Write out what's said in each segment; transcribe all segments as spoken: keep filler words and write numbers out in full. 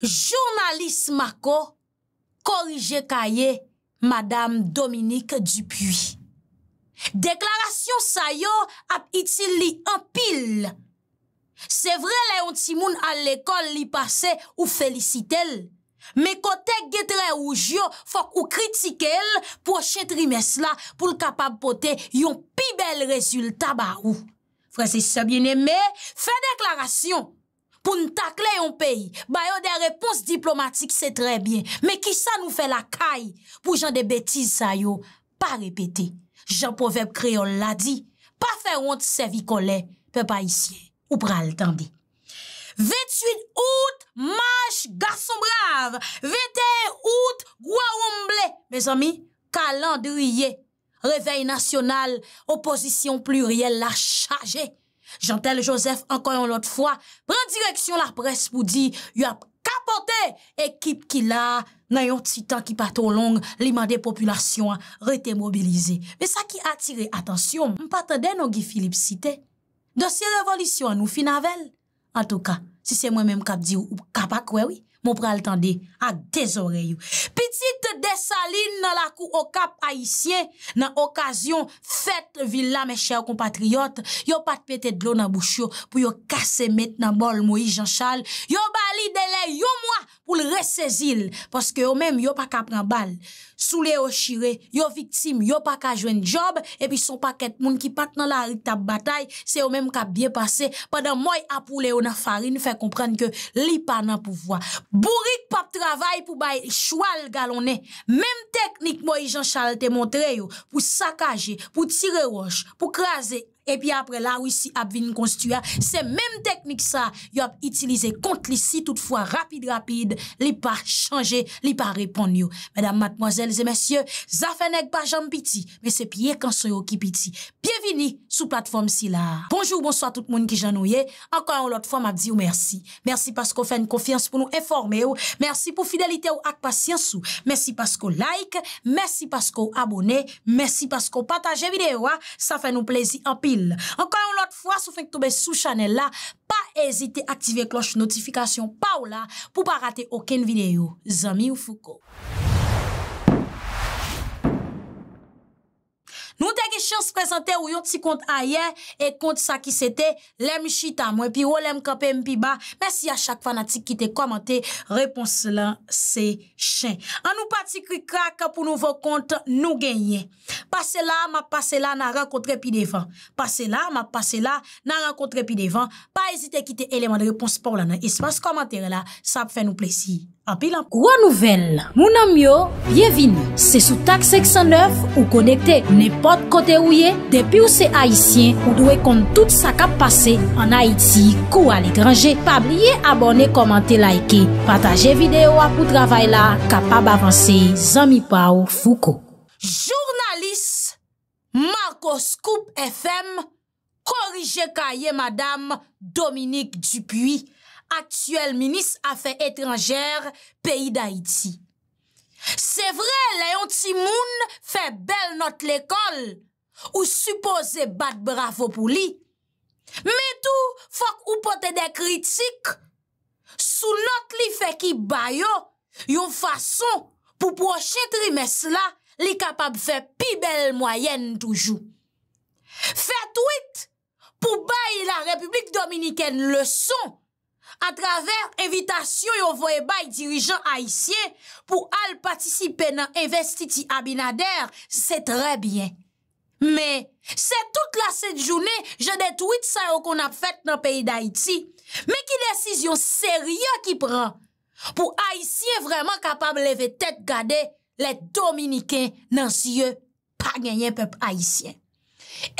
journaliste Marco corrige cahier Madame Dominique Dupuis. Déclaration sa yo ap itil li en pile. C'est vrai les on ti moun à l'école li passé ou félicite-l. Mais côté getre rouge yo, faut ou critique elle prochain trimestre là pour capable porter yon pi bel résultat ba ou. Frère c'est ça bien-aimé, fait déclaration pour nous tacler un pays. Ba yo des réponses diplomatiques c'est très bien, mais qui ça nous fait la caille pour genre de bêtises ça yo pas répéter. Jean Proverbe créole l'a dit, pas faire honte servicolet, peuple haïtien, ou pral tande. vingt-huit août, marche, garçon brave. vingt et un août, Guaoumblé. Mes amis, calendrier, réveil national, opposition plurielle la chargée. Jean-Tel Joseph, encore une autre fois, prend direction la presse pour dire, il a capoté équipe qui l'a. Nan yon ti tan ki pa trop long, li mande population rete mobilisée. Mais ça qui attire attention, m'pa tande non Guy Philippe cité. Dossier révolution nous finavel. En tout cas, si c'est moi-même k'ap di ou k'ap pa kwe oui, mon pral tande a des oreilles. Petite Dessaline dans la cour au Cap haïtien, dans occasion fête villa mes chers compatriotes, yo pas pété de l'eau dans bouche pour yo casser maintenant bol Moïse Jean-Charles, yo bali délai yon mois pour le ressaisir parce que yo même yo pas ka prendre balle. Sous les ochiré, yo victime, yo pas ka joindre job et puis son paquet moun qui pat dans la rue ta bataille, c'est yo même ka bien passé pendant moi a poule on a farine fait comprendre que li pa nan pouvoir. Bourrique pas travail pour bail choual galonné. Même technique Moïse Jean-Charles te montré yo pour saccager, pour tirer roche, pour craser et puis après la Russie a vinn construire, c'est même technique ça yo a utilisé contre l'ici toutefois rapide rapide, li pas changer, li pas répondre yo. Mesdames, mademoiselles et messieurs, ça fait nèg pas jam piti, mais c'est pied quand so yo ki piti. Bienvenue sous plateforme si là. Bonjour, bonsoir tout le monde qui j'ennuyé. Encore une autre fois m'a dit merci. Merci parce qu'on fait une confiance pour nous informer ou. Merci pour fidélité ou ak patience ou. Merci parce qu'on like, merci parce qu'on abonné, merci parce qu'on partage vidéo, ça fait nous plaisir en pile. Encore une autre fois, si vous faites tomber sous channel là, pas hésiter à activer cloche notification pa ou là pour pas rater aucune vidéo. Zami ou Fouco. Nous avons chance de présenter ou yon ti compte ailleurs et compte ça qui c'était l'aime chita moi puis l'aime camper m'pi bas. Merci à chaque fanatique qui te commenté réponse là c'est chien. En nous parti cri crack pour nouveau compte nous gagner. Passez là m'a passé là n'a rencontré puis devant. Passez là m'a passé là n'a rencontré puis devant. Pas hésiter quitter élément de réponse pour là dans espace commentaire là ça fait nous plaisir. En pile gros nouvelle. Mon ami yo, bienvenue. C'est sous taxe six cent neuf ou connecté n'importe côté où yé, depuis ou c'est haïtien, ou doit compte tout ça qui a passé en Haïti, ou à l'étranger. Pas oublier abonner, commenter, liker, partager vidéo pour travail là capable avancer. Zami pa ou Fouco. Journaliste Marco Scoop F M corrige cahier Madame Dominique Dupuis, actuel ministre affaires étrangères pays d'Haïti. C'est vrai, Léon Timoun fait belle note l'école ou supposé battre bravo pour lui. Mais tout, faut ou porter des critiques sous note li fait qui bayo, yon façon pour prochain trimestre là, li capable faire pi belle moyenne toujours. Fait tweet pour bailler la République dominicaine leçon à travers invitation yon voye bay dirigeant haïtien pour al participer dans investiti Abinader, c'est très bien. Mais c'est toute la cette journée, je détruit ça qu'on a fait dans le pays d'Haïti. Mais qui décision sérieuse qui prend pour haïtien vraiment capable lever tête garder les dominicains dans yeux pas gagner peuple haïtien.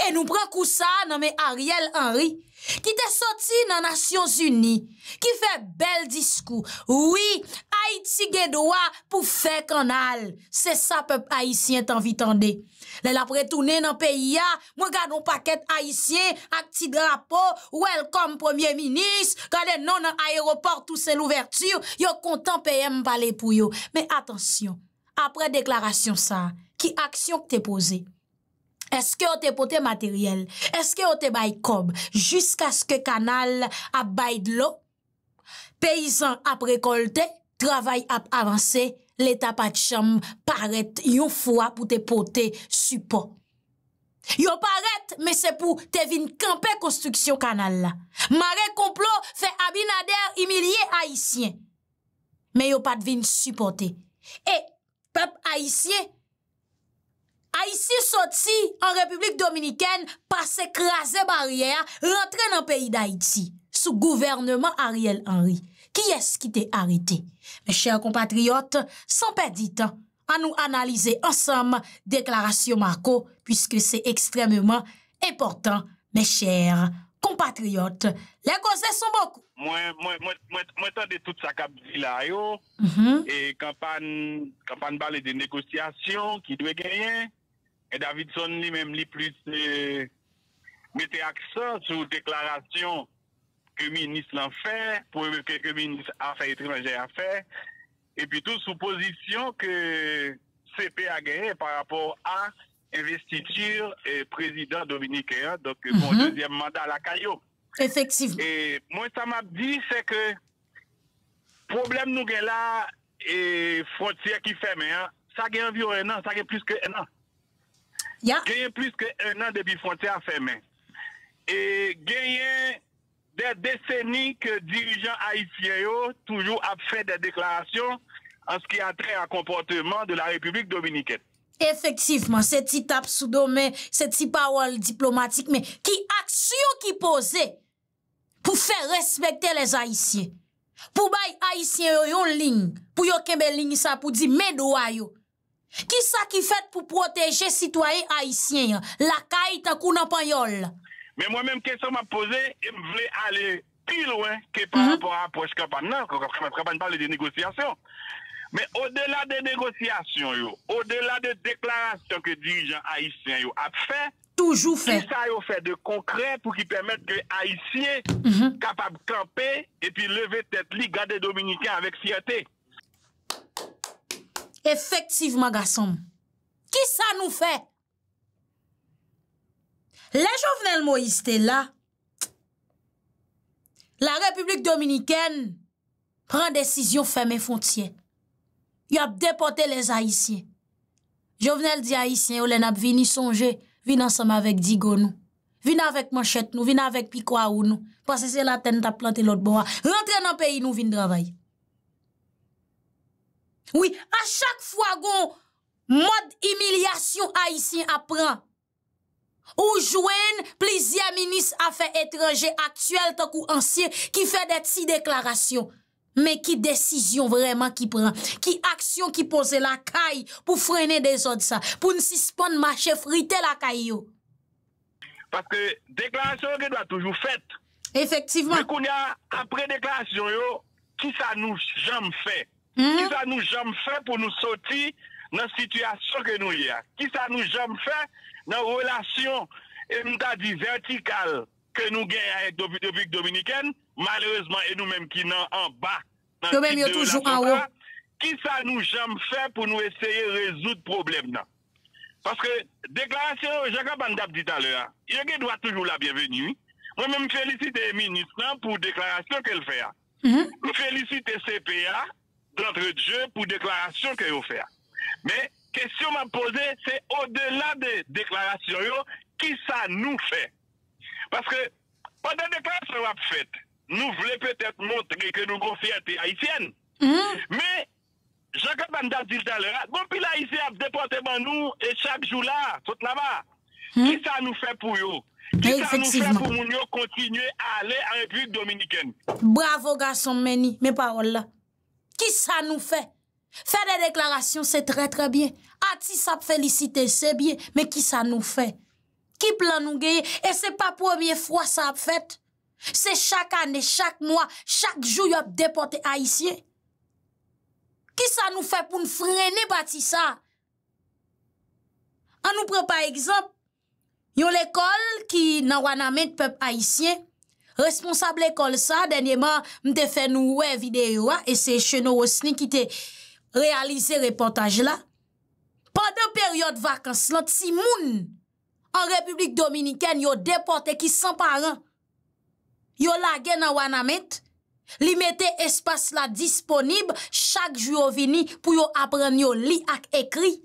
Et nous prenons coup ça dans mes Ariel Henry qui t'est sorti dans les Nations Unies, qui fait bel discours. Oui, Haïti gen droit pour faire canal. C'est ça, peuple haïtien t'envie tende. Les la retourner dans le pays, moi garde un paquet haïtien, un petit drapeau, welcome premier ministre, regardez non dans l'aéroport, tout c'est l'ouverture, yo content P M parler pour yo. Mais attention, après déclaration ça, qui action que t'es posée? Est-ce que vous avez porté matériel? Est-ce que vous avez porté cob? Jusqu'à ce que canal a baille de l'eau? paysan ap récolté, travail ap avancé, l'état pas de chambre paraît yon fois pour te porter support. Yo paraît, mais c'est pour te vin camper construction canal là. Maré complot fait Abinader humilier haïtien. Mais yo pas de vin supporter. Et peuple haïtien Haïti sorti en République dominicaine, passe écraser barrière, rentre dans le pays d'Haïti, sous gouvernement Ariel Henry. Qui est-ce qui t'est arrêté? Mes chers compatriotes, sans perdre de temps, à nous analyser ensemble déclaration Marco, puisque c'est extrêmement important, mes chers compatriotes. Les causes sont beaucoup. Moi, moi, moi, moi, moi, de tout ça cap là, yo, mm-hmm. Et campagne, campagne parle de négociation qui doit gagner. Et Davidson lui-même, lui plus euh, mettait accent sur déclaration que le ministre l'a fait, pour que le ministre a fait étrangère a fait, et puis tout sous position que C P a gagné par rapport à investiture et président dominicain, donc mm-hmm. Mon deuxième mandat à la Caillou. Effectivement. Et moi, ça m'a dit, c'est que le problème nous est là, et frontière qui ferme, hein, ça a gagné environ un an, ça a gagné plus qu'un an. Yeah. Gagné plus qu'un an depuis frontière fermée. Et gagné des décennies que dirigeants haïtiens ont toujours fait des déclarations en ce qui a trait au comportement de la République dominicaine. Effectivement, c'est petit tape sous domaine, c'est petit parole diplomatique, mais qui action qui posait pour faire respecter les Haïtiens? Pour bail Haïtiens une ligne, pour yon kembe ligne ça pour dire mes doigts yo. Qui ça qui fait pour protéger citoyens haïtiens? La caille tant qu'on en payole. Mais moi-même, question m'a posée, je voulais aller plus loin que par mm-hmm. rapport à l'approche campagne. Non, campagne parle de négociations. Mais au-delà des négociations, au-delà des déclarations que les dirigeants haïtiens ont fait, toujours fait. Tout ça a fait de concret pour qu'ils permettent que les Haïtiens mm-hmm. capables de camper et puis lever tête, garder Dominicains avec fierté. Effectivement, garçon. Qui ça nous fait? Les Jovenel Moïse étaient là. La République dominicaine prend décision de fermer frontières. Il a déporté les Haïtiens. Jovenel dit Haïtiens, ils ont venu songer, vin ensemble avec Digo nous. Vin avec Manchette nous, vin avec Picoa ou nous. Parce que c'est la tête qui planté l'autre bois. Rentrez dans le pays, nous vin travailler. Oui, à chaque fois qu'on mode humiliation haïtien apprend, ou jouen plusieurs ministres affaires étrangères actuels, tant ou anciens, qui fait des petites déclarations. Mais qui décision vraiment qui prend, qui action qui pose la caille pour freiner des autres ça, pour ne suspendre marché friter la caille. Parce que déclaration qui doit toujours faite. Effectivement. Mais qu'on a après déclaration yo, qui ça nous jamais fait? Mm-hmm. Qui ça nous jamais fait pour nous sortir dans la situation que nous y a? Qui ça nous jamais fait dans la relation verticale que nous gagnons avec la République dominicaine? Malheureusement, et nous-mêmes qui sommes en bas, dans même de toujours en haut. Qui ça nous jamais fait pour nous essayer de résoudre le problème? Non? Parce que déclaration, Jacques Bandab dit à l'heure, il doit toujours la bienvenue. Moi-même, félicite le ministre pour la déclaration qu'elle fait. Mm-hmm. Je félicite C P A d'entre Dieu pour la déclaration qu'elle fait. Mais la question m'a posée, c'est au-delà des déclarations, qui ça nous fait? Parce que pendant la déclaration faite, nous voulons peut-être montrer que nous avons fierté haïtienne. Mm-hmm. Mais, Jacques Bandal dit tout à l'heure, bon, puis l'Haïti a déporté par nous, et chaque jour là, tout là-bas. Mm-hmm. Qui ça nous fait pour eux? Qui ça nous fait pour nous continuer à aller en République dominicaine? Bravo, garçon, Meni, mes paroles là. Qui ça nous fait? Faire des déclarations, c'est très très bien. Ati ça féliciter, c'est bien. Mais qui ça nous fait? Qui plan nous gagner? Et c'est pas la première fois ça a fait. C'est chaque année, chaque mois, chaque jour, il y a déporté haïtien. Qui ça nous fait pour nous freiner, bâti ça? On nous prend par exemple, il y a l'école qui n'a pas de peuple haïtien. Responsable école ça, dernièrement, m'te fait nous une vidéo, et c'est Cheno Osni qui te réalisé reportage là. Pendant période vacances, l'autre si moun en République dominicaine, yo déporté qui sans parents. Yo lage nan Wanamet, Li mette espace là disponible chaque jour vini pour yo apprendre yo li ak écrit.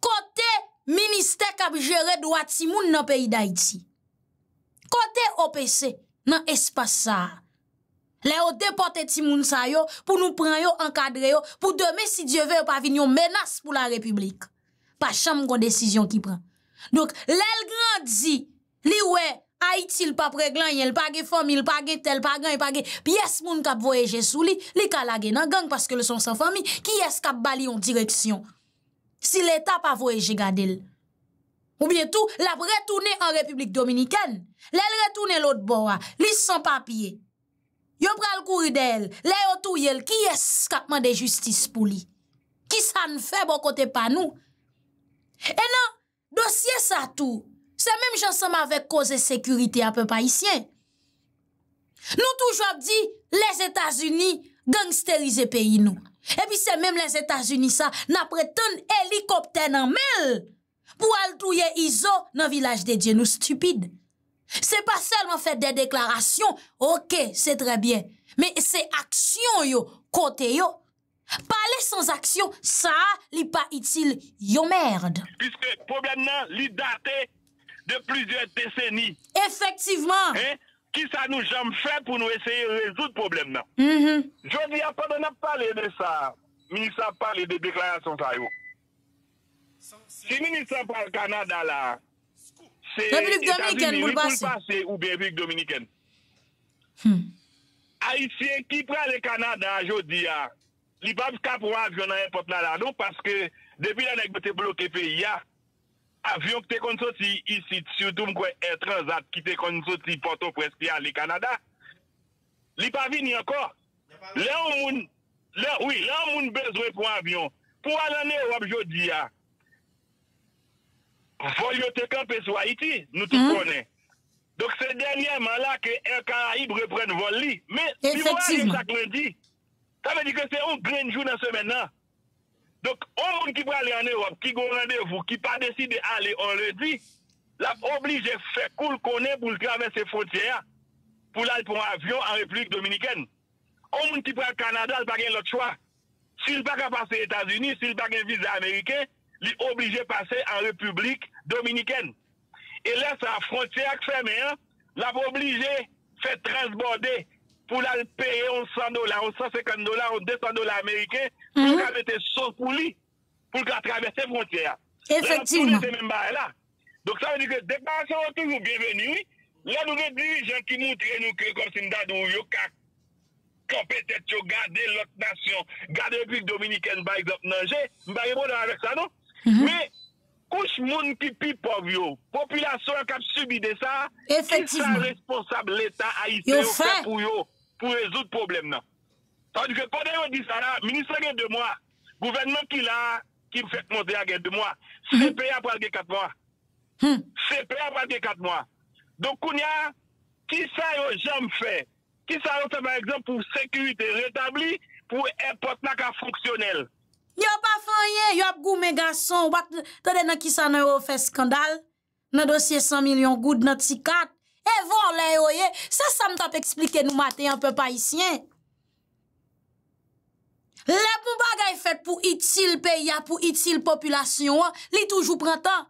Côté ministère k'ap gérer droit ti moun dans pays d'Haïti. Côté O P C dans espace ça. Les ont déporté ti moun sa yo pour nous prendre yo encadrer yo pour demain si Dieu veut pas venir une menace pour la République. Pas chambre gon décision qui prend. Donc l'el grandi, li ouais Haïti il pas réglant, il pas de famille, il pas de tel, pas de pas de pièce moun k'ap voyager sous li, li ka la gen nan gang parce que le sont sans famille, qui est k'ap bali en direction. Si l'état pas voyager gadel. Ou bien tout, la retourner en République dominicaine, l'elle retourner l'autre bord, li sans papier. Yo pral courir d'elle, lè yo touyel, qui est k'ap mande justice pour li. Qui ça ne fait bon côté pas nous. Et non, dossier ça tout. C'est même j'ensemble avec cause sécurité à peu haïtien. Nous toujours dit les États-Unis gangsteriser pays nous. Et puis c'est même les États-Unis ça n'a prétend hélicoptère en mel pour aller touyer Iso dans village de Dieu nous stupide. C'est pas seulement faire des déclarations, OK, c'est très bien, mais c'est action yo, côté yo. Parler sans action, ça li pas utile, yo merde. Puisque problème là, li daté de plusieurs décennies. Effectivement. Hein? Qui ça nous jamais fait pour nous essayer de résoudre le problème là. Mm-hmm. Je dis, après on a parlé de ça, le ministre a parlé de déclaration. Si le ministre parle du Canada là, c'est République dominicaine pour le passer ou bien République dominicaine. Hmm. Haïtien qui prend le Canada, je dis, il n'y a pas de avion dans n'importe là, non, parce que depuis l'année que tu bloqué le pays, avion qui est sorti ici, surtout Air Transat qui est sorti Port-au-Prince qui est au Canada, il n'est pas venu encore. Là où on a besoin pour un avion, pour aller en Europe aujourd'hui, il faut y camper sur Haïti, nous tous connaissons. Donc c'est dernièrement là que Air Caraïbes reprend le vol. Mais si vous allez chaque lundi, ça veut dire que c'est un grand jour dans ce maintenant. Donc, on monde qui peut aller en Europe, qui a un rendez-vous, qui pas décidé d'aller, on le dit, l'a obligé de faire cool qu'on est pour traverser les frontières, pour aller pour un avion en République dominicaine. On monde qui prend le Canada, il n'a pas l'autre choix. S'il n'a pas passé aux États-Unis, s'il n'a pas un visa américain, il est obligé de passer en République dominicaine. Et là, sa frontière fermée, l'a obligé de faire transborder pour la payer cent dollars, cent cinquante dollars, deux cents dollars américains, pour mm-hmm. qu'elle mette son poulie, pour qu'elle traverse les frontières. Effectivement. Là, donc ça veut dire que déclaration est toujours bienvenue. Là, nous avons des dirigeants qui montrent nous que comme si nous avons campé tête, garder l'autre nation, garder la République dominicaine, par exemple, Nanger, nous ne pouvons pas avec ça, non? Mm-hmm. Mais, couche moun qui pi pauvre, population qui a subi de ça, qui sont responsables l'État haïtien pour yo, pour résoudre le problème. Non. Tandis que quand on dit ça, le ministre a deux mois, le gouvernement qui l'a, qui fait monter à deux mois, C P A prend quatre mois. C P A prend quatre mois. Donc, on a, qui ça yo jamais fait? Qui ça yo fait, par exemple, pour sécurité rétablie, pour airport fonctionnel? Yo pas fanyé, yo ap goumé garçon, wat tande nan ki sa nan yo fait scandale nan dossier cent millions goud nan ti kat. Et volé yo ye, ça ça me t'a expliquer nous matin un peu haïtien. Les bon bagay fait pour utile pays a pour utile population, li toujours prend temps.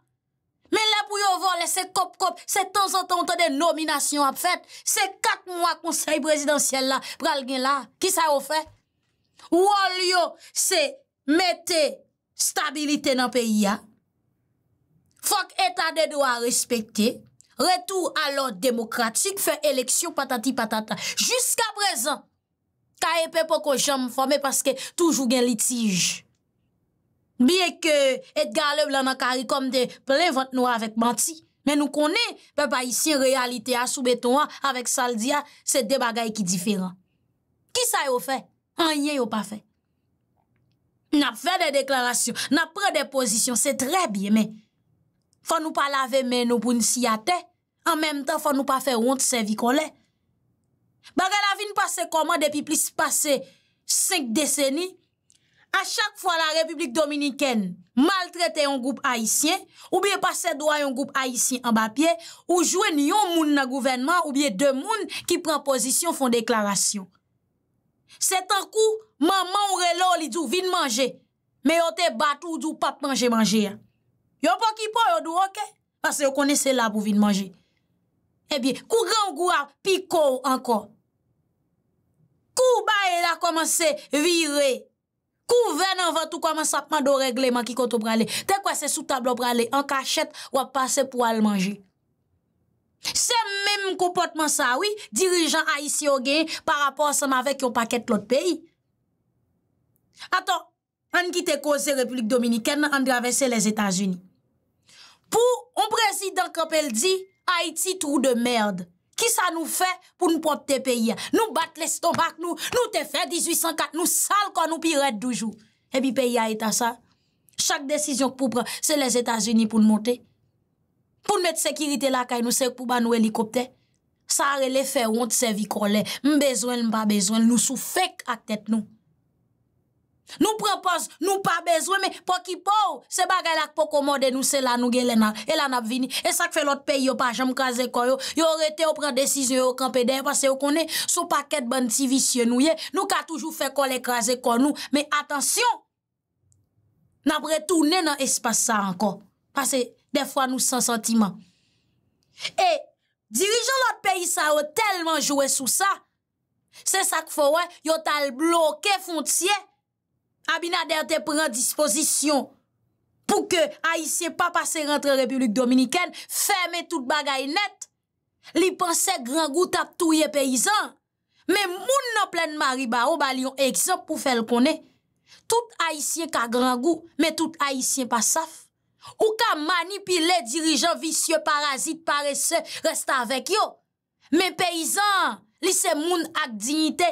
Mais là pour yo voler c'est cop cop, c'est temps en temps des nominations a fait, c'est quatre mois conseil présidentiel là, pral gen là. Qui ça yo fait? Ou yo c'est mettez stabilité dans le pays. Faut que l'état de droit respecté. Retour à l'ordre démocratique, faire élection patati patata. Jusqu'à présent, K E P poko jam formé parce que toujours gen litige. Bien que Edgar Leblanc nan kari comme de plein vent noir avec Manti. Mais nous connaissons, papa ici, réalité à sous béton avec Saldia, c'est des bagailles qui différents. Qui ça yo fait? Rien yo pas fait. N'a fait des déclarations, n'a pris des positions, c'est très bien, mais faut nous pas laver mais nous pour nous s'y attaquer. En même temps, faut nous pas faire honte servir collègue. Bagay la vin passe comment depuis plus passé cinq décennies. à chaque fois la République dominicaine maltraite un groupe haïtien, ou bien passer droit un groupe haïtien en papier, ou jouer un moun dans le gouvernement, ou bien deux moun qui prend position font déclaration. C'est un coup, maman ou relo li dou vin manger, mais yon te batou dou pas manger manger. Yon pas qui po yon dou ok, parce que yon connaissez là pour vin manger. Eh bien, kou grand goua pico encore. Kou ba la commencé virer. Kou ven avant tout commence à prendre règlement qui compte prale. T'es quoi c'est sous table prale en cachette ou à passer pour aller manger. C'est même comportement ça oui, dirigeant haïtien gain par rapport ensemble avec un paquet l'autre pays. Attends, on quitte cause République dominicaine, on traverse les États-Unis. Pour un président Kapel dit Haïti trou de merde. Qui ça nous fait pour nous propre pays? Nous battons l'estomac, nous, nous te fait dix-huit cent quatre, nous sale quand nous pirate toujours. Et puis pays a été ça. Chaque décision pour prendre, c'est les États-Unis pour nous monter. Pour mettre sécurité là, nous c'est pour nous hélicoptère. Ça a relé fait honte, c'est vicolé. M'besoin, m'pas besoin, nous souffek à tête nous. Nous propose, nous pas besoin, mais pour qui pour, c'est bagay la pour commander nous, c'est là nous gélena, et là n'a vini. Et ça que fait l'autre pays, yo pas jamais kaze koyo, yo rete, yo prend décision, yo campé d'air, parce que yo connaît, sous paquet de bande si vicieux nous, nous ka toujours fait kole kaze kon nous, mais attention, n'a retourné dans espace ça encore, parce que des fois nous sans sentiment. Et, dirigeant l'autre pays, ça a tellement joué sous ça, c'est ça que faut, yo tal bloqué frontière. Abinader te prend disposition pour que Haïtien pas passer rentre République dominicaine, fermer toute bagaille net. Li pense grand goût tap touye paysan. Mais moun nan pleine mariba ou ba li yon exemple pour faire le connaître. Tout Haïtien ka grand goût, mais tout Haïtien pas saf. Ou ka manipuler dirigeant vicieux parasite paresseux reste avec yo. Mais paysan, li se moun ak dignité.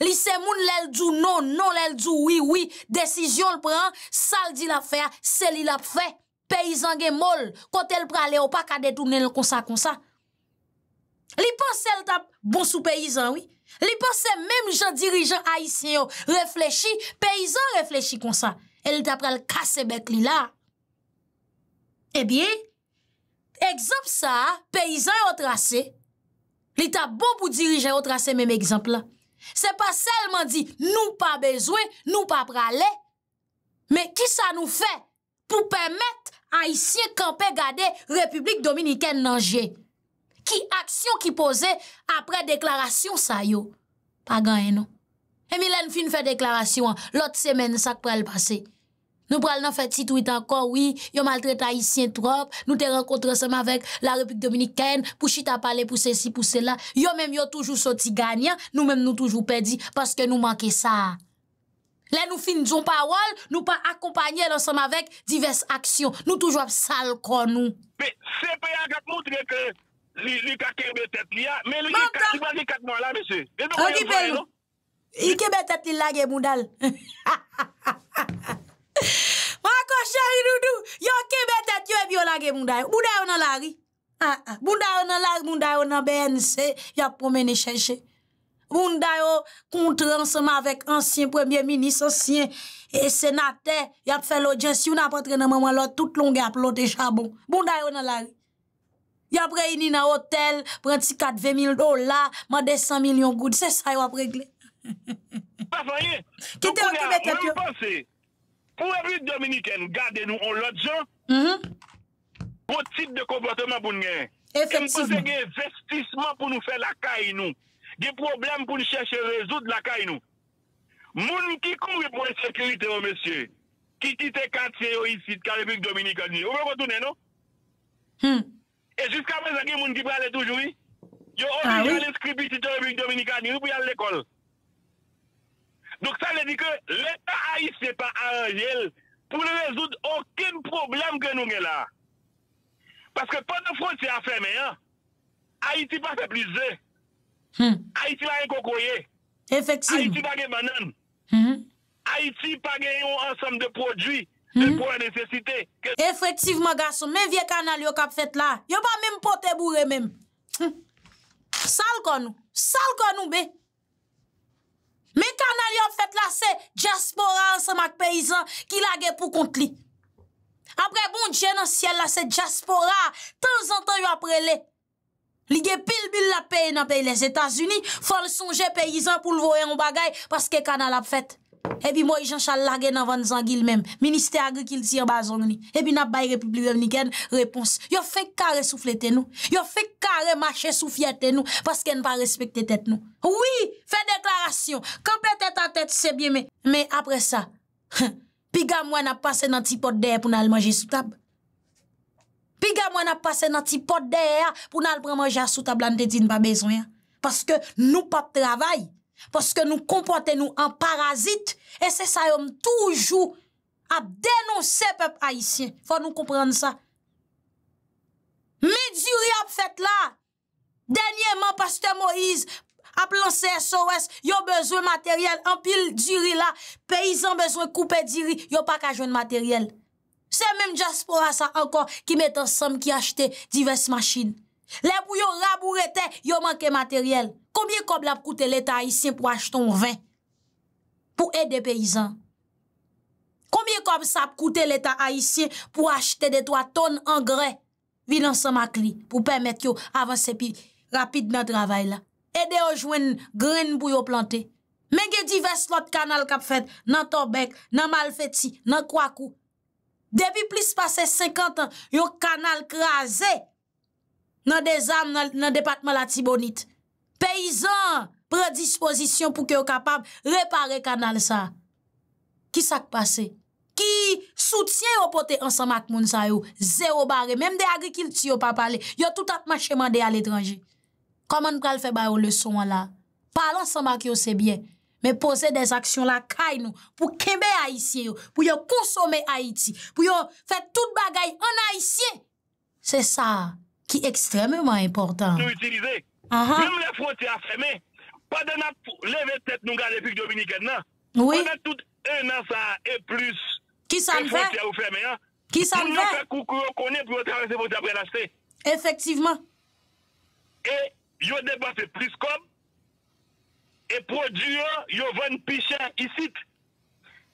Lise moun lèl djou non, non lèl djou oui, oui. Décision le prend, saldi la faire, c'est li la fait. Paysan gen mol, kote l prale ou pas ka détourner le konsa konsa. Li pense l tap bon sous paysan, oui. Li pense même jan dirigeant haïtien réfléchi, paysan réfléchi comme ça. Elle tap pral kase bek li la. Eh bien, exemple ça, paysan yon tracé. Li tap bon pour dirigeant yon tracé même exemple là. C'est pas seulement dit, nous pas besoin, nous pas pralé. Mais qui ça nous fait pour permettre Haïtien camper garder République Dominicaine nanger? Qui action qui posait après déclaration ça yo? Pas gagné non. Et Mylène fin fait déclaration, l'autre semaine ça pral le passer. Nous pral nan fait petit tweet encore, oui, yon maltraite Haïtien trop, nous te rencontrons ensemble avec la République Dominicaine, pour chita parler pour ceci, pour cela. Yon même yon toujours sorti gagnant, nous même nous toujours perdu, parce que nous manquons ça. Là, nous finissons parole, nous pas accompagner l'ensemble avec diverses actions. Nous toujours sale kon nous. Mais c'est pas yon qui montre que li ka kembe tèt li a, mais li ka li kat non là, monsieur. Il kembe tèt li la gen moudal. Mako chéri doudou, yo kembe tèt yo et puis yo la ge mounday. Mounday on la ri. Ah ah, mounday on la ri, mounday on B N C, y a promené chercher. Mounday contre ensemble avec ancien premier ministre, ancien et sénateur, y a fait l'audience, si on a pas entré dans maman l'autre toute longue à planter charbon. Mounday on la ri. Y a réuni dans hôtel, prend ti quatre vingt mille dollars, mandé cent millions goud, c'est ça y a réglé. Pas voyez. Qui te kembe tèt yo? Pour la République dominicaine, gardez-nous en l'autre gens. Bon type de comportement pour nous gagner. Effectivement. Nous avons des investissements pour nous faire la caille nous. Des problèmes pour nous chercher à résoudre la caille nous. Moun qui courent pour la sécurité, monsieur. Qui quitte le quartier ici, la République dominicaine. Vous pouvez retourner, non? Hmm. Et jusqu'à présent, il y a des gens qui parlent toujours. Ils ont obligé à l'inscrire ici la République dominicaine. Ils ont obligé à l'école. Donc ça veut dire que l'État haïtien pas arrangé pour ne résoudre aucun problème que nous avons là. Parce que pendant frontière fermée, Haïti pas fait plus de. Hmm. Haïti pas un cocoyer. Effectivement. Haïti pas de banane. Hmm. Haïti pas un ensemble de produits de pour la nécessité. Que... Effectivement, garçon, mais vieux canal yo k'ap fait là, yo pas même pote bourré même. Hmm. Sale kon nous, sale kon nous bé. Mais canal yon fait là, remplacer diaspora ensemble avec paysan qui l'a pour compte li. Après bon Dieu dans ciel là c'est diaspora, temps en temps yo après les li gen pile pile la paye dans pays les États-Unis, faut le songer paysan pour le voyer en bagay parce que canal a fait. Et puis Moïse Jean-Charles la gen dans vingt ans même, ministère agriculture bazon li. Et puis n'a bay République dominicaine réponse. Yo fait carré souffleté nous. Yo fait carré marcher sous fierté nous parce qu'elle pas respecter tête nous. Oui, fait déclaration. Camper tête à tête c'est bien mais mais après ça Piga moi n'a passé dans petit pot d'air pour n'aller manger sous table. Piga moi n'a passé dans petit pot d'air pour n'aller prendre manger sous table n'te dit pas besoin parce que nous pas travail parce que nous comporter nous en parasite et c'est ça yo toujours à dénoncer peuple haïtien. Faut nous comprendre ça. Mesure a fait là. Dernièrement pasteur Moïse a lancé S O S, yo besoin matériel, en pile diri là, paysan besoin couper diri, yo pas ka joindre matériel. C'est même diaspora ça encore qui met ensemble qui acheter diverses machines. Les pour yo rabourer terre, yo manque matériel. Combien cob la coûter l'état haïtien pour acheter un vin pour aider paysans? Combien cob ça coûter l'état haïtien pour acheter des trois tonnes d'engrais vin ensemble avec lui pour permettre yo avancer pi rapide dans travail là. Aider à joindre graines pour yon planter. Mais il y a divers autres canaux qui ont fait dans Tobek, dans Malfeti, dans Kwaku. Depuis plus de cinquante ans, yon canal crasé dans des âmes dans le département de la Tibonite. Paysans prennent disposition pour que soient capables de réparer le canal. Qui s'est passé? Qui soutient yon pote ensemble avec moun sa yo? Zéro barré. Même des agriculteurs pas parlé. Yon tout a marché mandé à l'étranger. Comment nous allons faire des leçons là? Parlons sans marquer, c'est bien. Mais poser des actions là, nous, pour qu'il y ait des Haïtiens, pour consommer Haïti, pour faire toute bagaille en Haïtien. C'est ça qui est extrêmement important. Nous utiliser. Uh -huh. Même les frontières fermées, pas de nous lever tête nous garder depuis Dominicaine. Oui. Pendant tout un an ça et plus. Qui ça nous fait? Qui ça nous fait? Pour nous traverser pour après l'acheter. Effectivement. Et yo dépense plus comme et produit yo vend plus cher ici.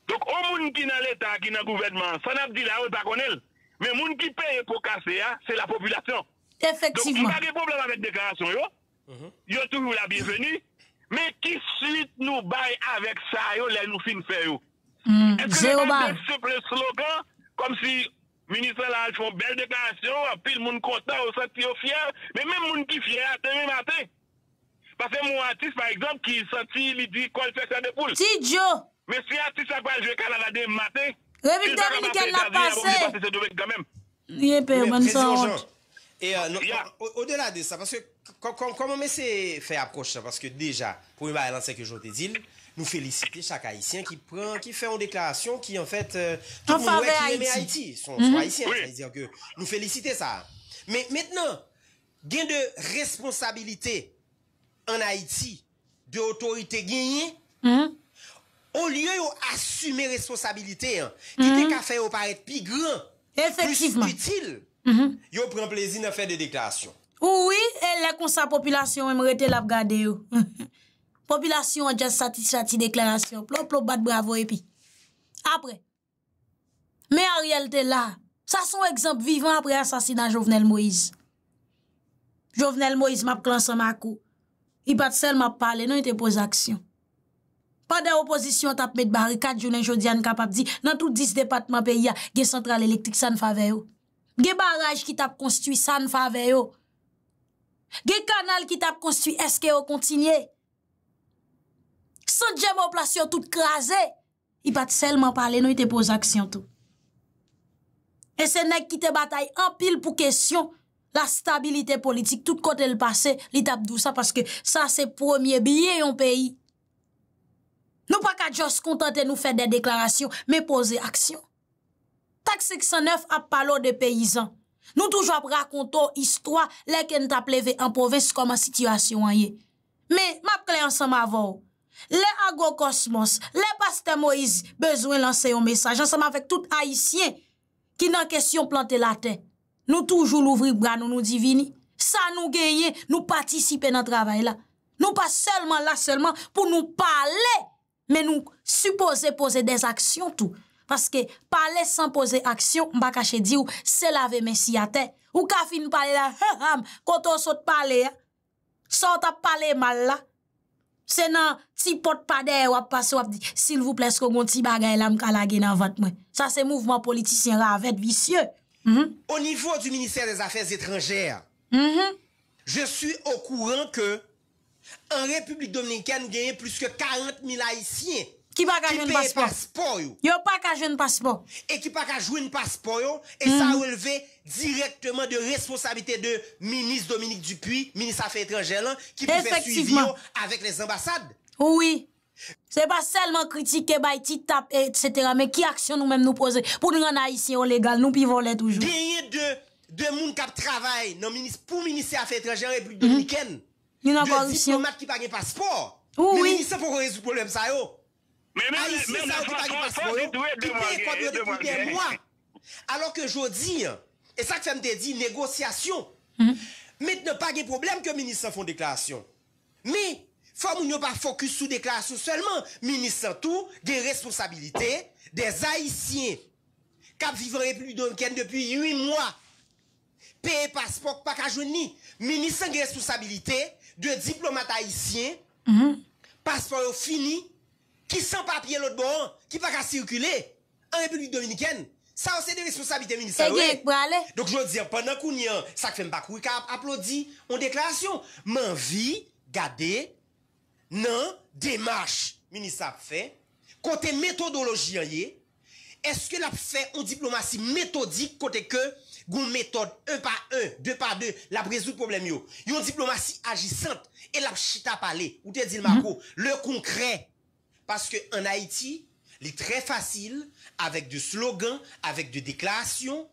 Donc au monde qui dans l'état, qui dans gouvernement, ça n'a dit là on pas connaît. Mais monde qui paye pour casser c'est la population. Effectivement. Donc pas de problème avec déclaration yo. Mm-hmm. Yo toujours la bienvenue, mais qui suite nous bail avec ça yo les nous fin faire yo. Mm, Est-ce que c'est simple slogan comme si ministre là, ils font belle déclaration, puis le monde content, on sent fier, mais même le monde qui fier, demain matin. Parce que mon artiste, par exemple, qui sentit, il dit, quoi, il fait ça de poule. Tidjo. Mais si l'artiste a quoi, je vais Canada demain matin. République Dominicaine l'a passé. C'est Dominique quand même. Il est père, bonne sorte. Et au-delà de ça, parce que comment on essaie de faire approche ça? Parce que déjà, pour une balance que je te dis, nous féliciter chaque haïtien qui prend qui fait une déclaration qui en fait euh, tout le monde qui aime Haïti sont mm -hmm. haïtiens, oui. C'est-à-dire que nous féliciter ça. Mais maintenant, gain de responsabilité en Haïti, de autorité gagnée, mm -hmm. au lieu d'assumer responsabilité, hein, mm -hmm. qui te fait au paraître plus grand, effectivement, plus utile. Mm -hmm. Yo prend plaisir à faire des déclarations. Oui, et la consa population aime rester la regarder yo. Population a déjà satisfait déclaration. Plop, plop, bat, bravo, et puis. Après. Mais Ariel te là. Ça, son exemple vivant après l'assassinat de Jovenel Moïse. Jovenel Moïse m'a clancé ma cou. Il pas seulement parlé, non, il te pose action. Pendant l'opposition, t'as mis barricade, journée, jodi, an capable de dire, dans tous dix départements pays, il y a centrale électrique, ça ne favait yo. Il y a barrage qui t'a construit, ça ne favait yo. Il y a canal qui t'a construit, est-ce que vous continuez? Sans démoplassion tout crasé, il pas seulement parler, non, il te pose action tout. Et c'est nèg qui te bataille en pile pour question la stabilité politique tout côté le passé, il tape dou ça parce que ça c'est premier billet en pays. Nous pas qu'à juste contenter nous faire des déclarations, mais poser action. Taxe six cent neuf a parlé de paysans. Nous toujours racontons histoire les qu'on t'a plevé en province comment situation y est. Mais m'a clé ensemble avant. Les agro-cosmos, les pasteur Moïse, besoin lancer un message ensemble avec tout haïtien qui n'en question planter la terre. Nous toujours l'ouvrir bras, nous nous divini. Ça nous gagne, nous participer dans le travail là. Nous pas seulement là seulement pour nous parler, mais nous supposons poser des actions tout. Parce que parler sans poser action, on va cacher dire c'est laver mes si à terre. Ou ka fin parler là, quand on saute parler, sort à parler mal là. C'est nan ti pot pa derrière ou passe ou dit s'il vous plaît, qu'on ti bagay là m'ka laguer dans votre main. Ça c'est mouvement politicien ravette vicieux. Mm-hmm. Au niveau du ministère des Affaires étrangères, mm-hmm. je suis au courant que en République dominicaine, il y a plus que quarante mille Haïtiens. Qui pas qu'à jouer un passeport. Yo. Yo pas qu'à jouer un passeport. Et qui pas qu'à jouer un passeport. Yo. Et mm. ça relevait directement de responsabilité de ministre Dominique Dupuis, ministre Affaires étrangères, qui pouvait suivre avec les ambassades. Oui. C'est pas seulement critiquer, baïti, tape, et cetera. Mais qui action nous-mêmes nous poser pour nous rendre haïtiens légal, nous pivoler toujours. Gagner de, de monde qui travaille pour ministère Affaires étrangères République dominicaine. Il y a des diplomates qui n'ont pas de passeport. Oui. Mais ça pour résoudre le problème, ça. Mais même si ça qui pas de passeport, qui paye contre depuis des mois. Alors que je dis, et ça que ça me dit, négociation. Maintenant, pas de problème que les ministres font déclaration. Mais, faut ne pas focus sur déclaration seulement. Ministre tout, des responsabilités, des Haïtiens qui vivent en République dominicaine depuis huit mois. Payer passeport, pas qu'à joindre. Ministre des responsabilités. De diplomates haïtiens, mm-hmm. passeport fini, qui sans papier l'autre bord, qui pas qu'à circuler en République dominicaine. Ça, c'est des responsabilités ministérielles. Oui. Donc, je veux dire, pendant qu'on y a, ça fait un bakoui qui applaudit en déclaration. M'envie, garder, non, démarche, ministre fait, côté méthodologie, est-ce que l'a fait en diplomatie méthodique, côté que, une méthode, un par un, deux par deux, la résoudre le problème. Yo. Yon diplomatie agissante et la chita parler. Ou te dit, Marco, mm-hmm. le concret. Parce que en Haïti, il est très facile, avec des slogans, avec des déclarations,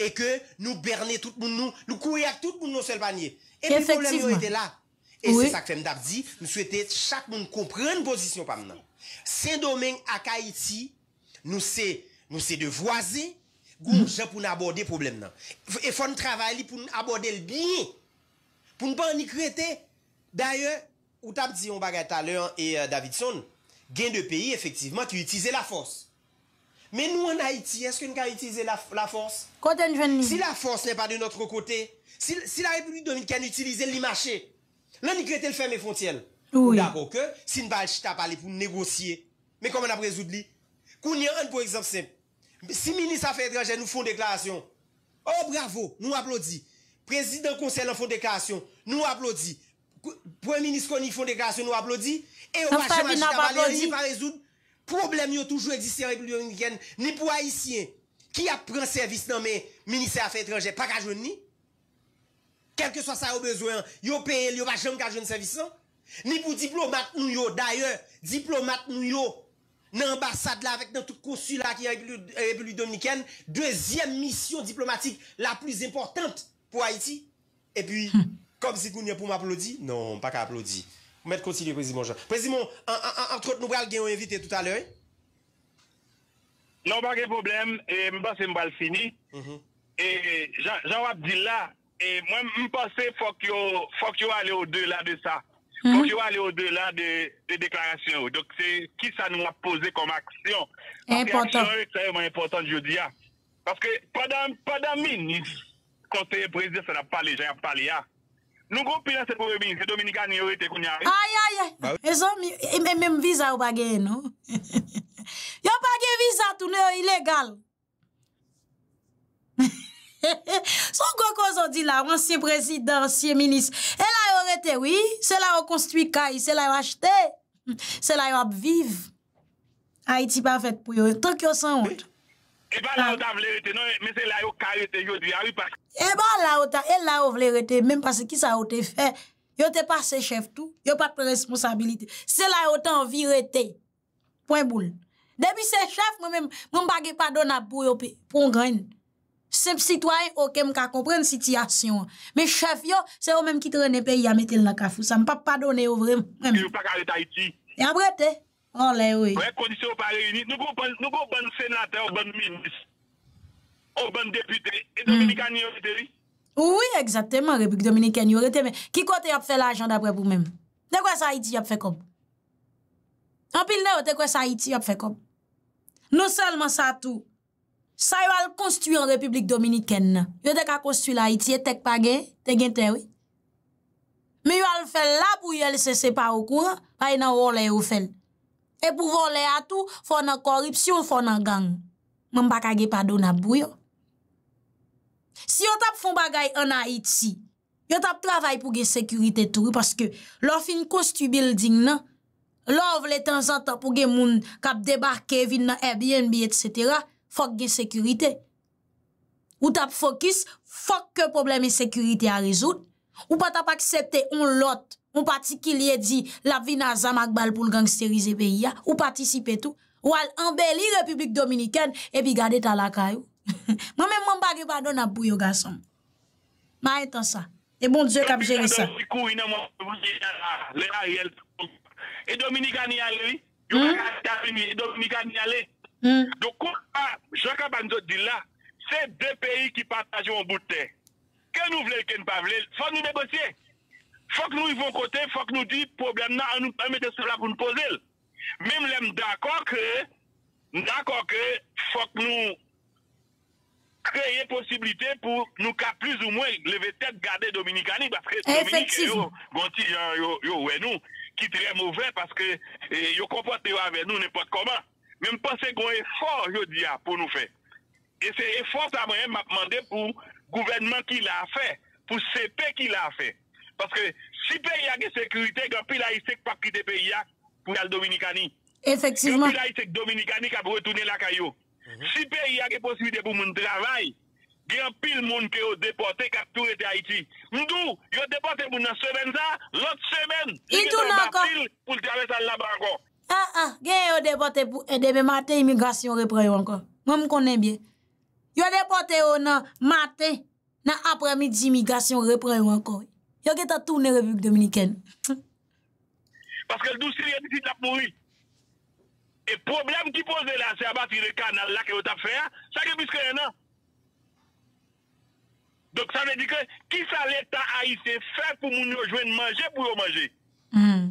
et que nous berner tout le monde, nous, nous courir à tout le monde, nous seul panier. Et puis le problème était là. Et oui. c'est ça que fait m'dap dit, nous souhaitons chaque monde comprendre position par maintenant. Saint-Domingue à Haïti, nous c'est, nous c'est de voisins, Mm-hmm. pour nous aborder le problème. Il faut travailler pour nous aborder le bien. Pour ne pas nous créter. D'ailleurs, vous avez dit on bagay tout à l'heure et euh, Davidson, il y a deux pays effectivement qui utilisent la force. Mais nous en Haïti, est-ce que nous avons utilisé la, la force? Si la force n'est pas de notre côté, si, si la République dominicaine utilise le marché, là nous créons le ferme et frontière. Oui. D'accord que si nous ne parlons pour négocier, mais comment on a résoudre li? Qu'on y a un pour exemple simple. Si le ministre des Affaires étrangères nous font déclaration, oh bravo, nous applaudissons. Président du Conseil nous font déclaration, nous applaudissons. Premier ministre nous font déclaration, nous applaudissons. Et on va chercher à pas résoudre. Problème qui a toujours existé en République dominicaine, ni pour Haïtiens qui a pris service dans le ministère des Affaires étrangères, pas qu'à joindre ni. Quel que soit ça au besoin, ils ont payé, ils n'ont pas jamais qu'à joindre service. Ni pour diplomates nous, d'ailleurs, diplomates nous. Dans l'ambassade là avec dans tout consulat qui est la République dominicaine, deuxième mission diplomatique la plus importante pour Haïti. Et puis, hmm. comme si vous n'y a pour m'applaudir, non, pas qu'à applaudir. Mettre continuer, président Jean. Président, en, en, entre autres, nous allons inviter tout à l'heure. Non, pas de problème. Et je pense que je fini. Mm-hmm. Et Jean-Abdil là, et moi, je pense qu'il faut qu'il aille au-delà de ça. Il faut mm-hmm. aller au-delà des de déclarations. Donc, c'est qui ça nous a posé comme action. Important. Action extrêmement importante, je dis. Parce que pendant pendant ministre, conseiller président, ça n'a pas les gens à parler. Nous, gros pilons, c'est pour le ministre Dominique Annie, il était qu'on y a. Aïe, aïe, aïe. Ils ont même visa ou bagay, non? Ils n'ont pas de visa, tout n'est illégal. Son gros on dit là, ancien président, ancien ministre. Et là, il aurait été, oui, c'est là où construit caille, c'est là où acheté, c'est là où vivre. Haïti pas fait pour eux, tant qu'ils sont honte. Et bien là, on voulait arrêter, non, mais c'est là où carité, je dis, ah oui, parce que. Et bien là, on voulait arrêter, même parce que ça a été fait. Ils n'ont pas ses chefs, tout, ils n'ont pas de responsabilité. C'est là où on vit arrêter. Point boule. Depuis ses chefs, moi-même, je ne pas pardonner pour un grain. Simple citoyen, ok, m'ka comprendre situation. Mais chef yo, c'est eux même qui traînent pays à mettre le kafou. Ça m'pa pardonner au vraiment. Ils pas qu'à Haïti. Et après t'es. Oh là oui. Les conditions pas réunies. Nous go nous go bon sénateur, bon ministre, oh bon député et dominicain yo était. Oui, exactement, République dominicaine yo était mais qui côté a fait l'argent d'après vous même? De quoi ça Haïti a fait comme? En pile là, vous avez Haïti a fait comme. Non seulement ça tout, ça y a construit en République Dominicaine. Vous avez construit l'Haïti, vous avez pas gagné, vous avez gagné. Mais vous avez fait là pour vous laisser pas au courant, vous avez volé ou fait. Et pour voler à tout, il faut une corruption, il faut une gang. Je ne peux pas pardonner à bouillon. Si on tape fond bagay en Haïti, on tape travail pour la sécurité tout parce que l'offre une construit building là, l'offre les temps en temps pour que moun k'ap débarquer vinn dans Airbnb et cetera, faut que sécurité. Ou tape focus, faut que problème insécurité à résoudre, ou pas tape accepter on l'autre, on particulier dit la vinn à zamak bal pour gangsteriser pays ou participer tout, ou al embelli République Dominicaine et puis garder ta la caillou. Moi même mon bagage pardon à bouyo garçon. Ma étant ça. Et bon Dieu cap gérer ça. Et Dominique a ni allé, et Dominique a ni allé. Donc Jacques Banzo dit là, c'est deux pays qui partagent un bout de terre. Que nous voulons que nous pas voulons, faut nous négocier. Faut que nous yvons côté, faut que nous dit problème là on nous mettre cela pour nous poser. Même l'aime d'accord que d'accord que faut que nous créer possibilité pour nous qu'à plus ou moins lever tête garder Dominicani parce que Dominicani yo yo ouais nous qui très mauvais parce que yo comporte avec nous n'importe comment même penser qu'on effort je dis pour nous faire et c'est effort ça moi m'a demandé pour gouvernement qui l'a fait pour C P qui l'a fait parce que si pays a sécurité grand pays haïtien pas quitter pays pour la Dominicani effectivement pays haïtien Dominicani qui a retourner la caillou. Si pays a des possibilités pour mon travail, il y a un pile de monde qui a déporté, qui a tout été à Haïti. Nous, ils ont déporté pour une semaine, l'autre semaine, ils ont pile pour traverser là-bas encore. Ah ah, ils ont déporté pour aider mes matins, l'immigration reprend encore. Moi, je connais bien. Ils ont déporté dans le matin, dans l'après-midi, l'immigration reprend encore. Ils ont tourné la République Dominicaine. Parce que le douze Syriens ici, ils ont mouru. Et le problème qui pose là, c'est à partir du canal là que vous avez fait, ça fait plus qu'un an. Donc ça veut dire que qui ça l'État haïtien fait pour nous joindre manger pour manger? Hein?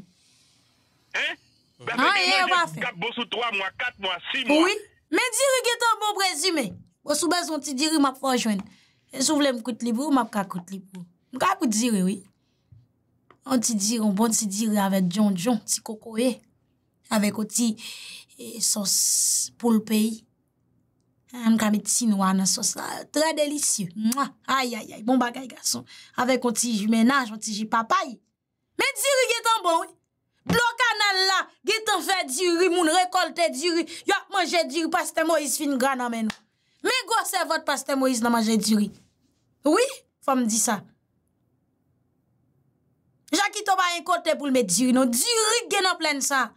Parce que nous avons sous trois mois, quatre mois, six mois. Oui, mais dire que c'est un bon présumé. Vous avez besoin de dire que je vais rejoindre. Si vous voulez me coûter libre, je vais coûter libre. Je vais dire oui. On te dit, on peut te dire avec John John, petit cocoé. Avec aussi sauce pour le pays. Un petit noir dans la sauce là. Très délicieux. Aïe, aïe, aïe. Bon bagay, garçon. Avec aussi jus ménage, un petit jus papaye. Mais diri est bon. Blo canal là, getan fait diri, moun récolte diri. Yop manje diri, pasteur Moïse fin gran nan men. Mais go c'est votre pasteur Moïse nan manje diri. Oui, faut me dire ça. Jacques to ba un côté pour le mettre diri. Non, diri gen en pleine ça.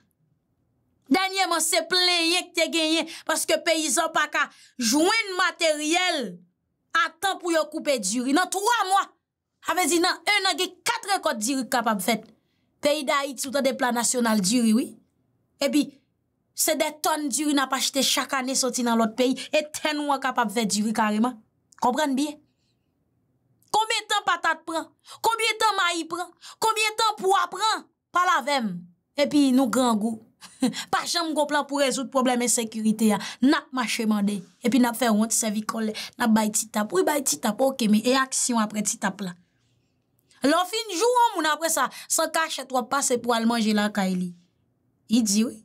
Dernièrement, c'est plein que t'es gagné parce que paysan pas qu'à joindre matériel à temps pour couper du riz. Dans trois mois, avec dit dans un an, il y a quatre récoltes du riz capable fait. Pays d'Haïti sous des plans nationaux du riz, oui. Et puis, c'est des tonnes du riz n'a pas acheté chaque année sorti dans l'autre pays et tellement capable fait du riz carrément. Comprenez bien. Combien de temps patate prend? Combien de temps maïs prend? Combien de temps pois prend? Pas la même. Et puis, nous grand goût. Pas jamais un plan pour résoudre le problème de sécurité. N'a pas marché mandé. Et puis, n'a fait honte, servicole. N'a pas baï titap. Oui, baï titap, ok, mais et action après titap là. L'offre joue en moun après ça. Sans cachette, ou passe pour aller manger la kaili. Il dit oui.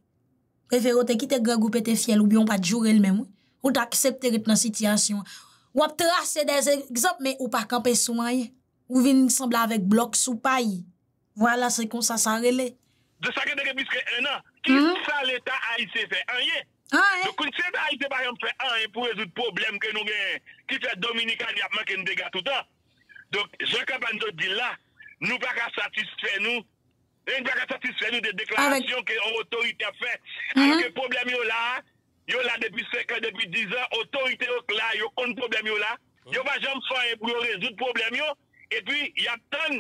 Préfère te quitter grand groupe te fiel ou bien pas de jour elle même. Ou t'accepter la situation. Ou tracer des exemples, mais ou pas camper sous rien. Ou vin sembler avec bloc sous paille. Voilà, c'est comme ça, ça relève. De ça que depuis un an, qui ça l'État haïtien fait rien. Donc, si l'État haïtien par exemple fait rien pour résoudre le problème que nous avons, qui fait Dominicani a manqué de dégâts tout le temps. Donc, Jacques Bando dit là, nous ne pouvons pas satisfaire nous, nous ne pouvons pas satisfaire nous des déclarations que l'autorité a fait. Alors que le problème est là, il est là depuis cinq ans, depuis dix ans, l'autorité est là, il y a un problème là, il n'y a pas jamais fait pour résoudre le problème. Et puis, il y a tant de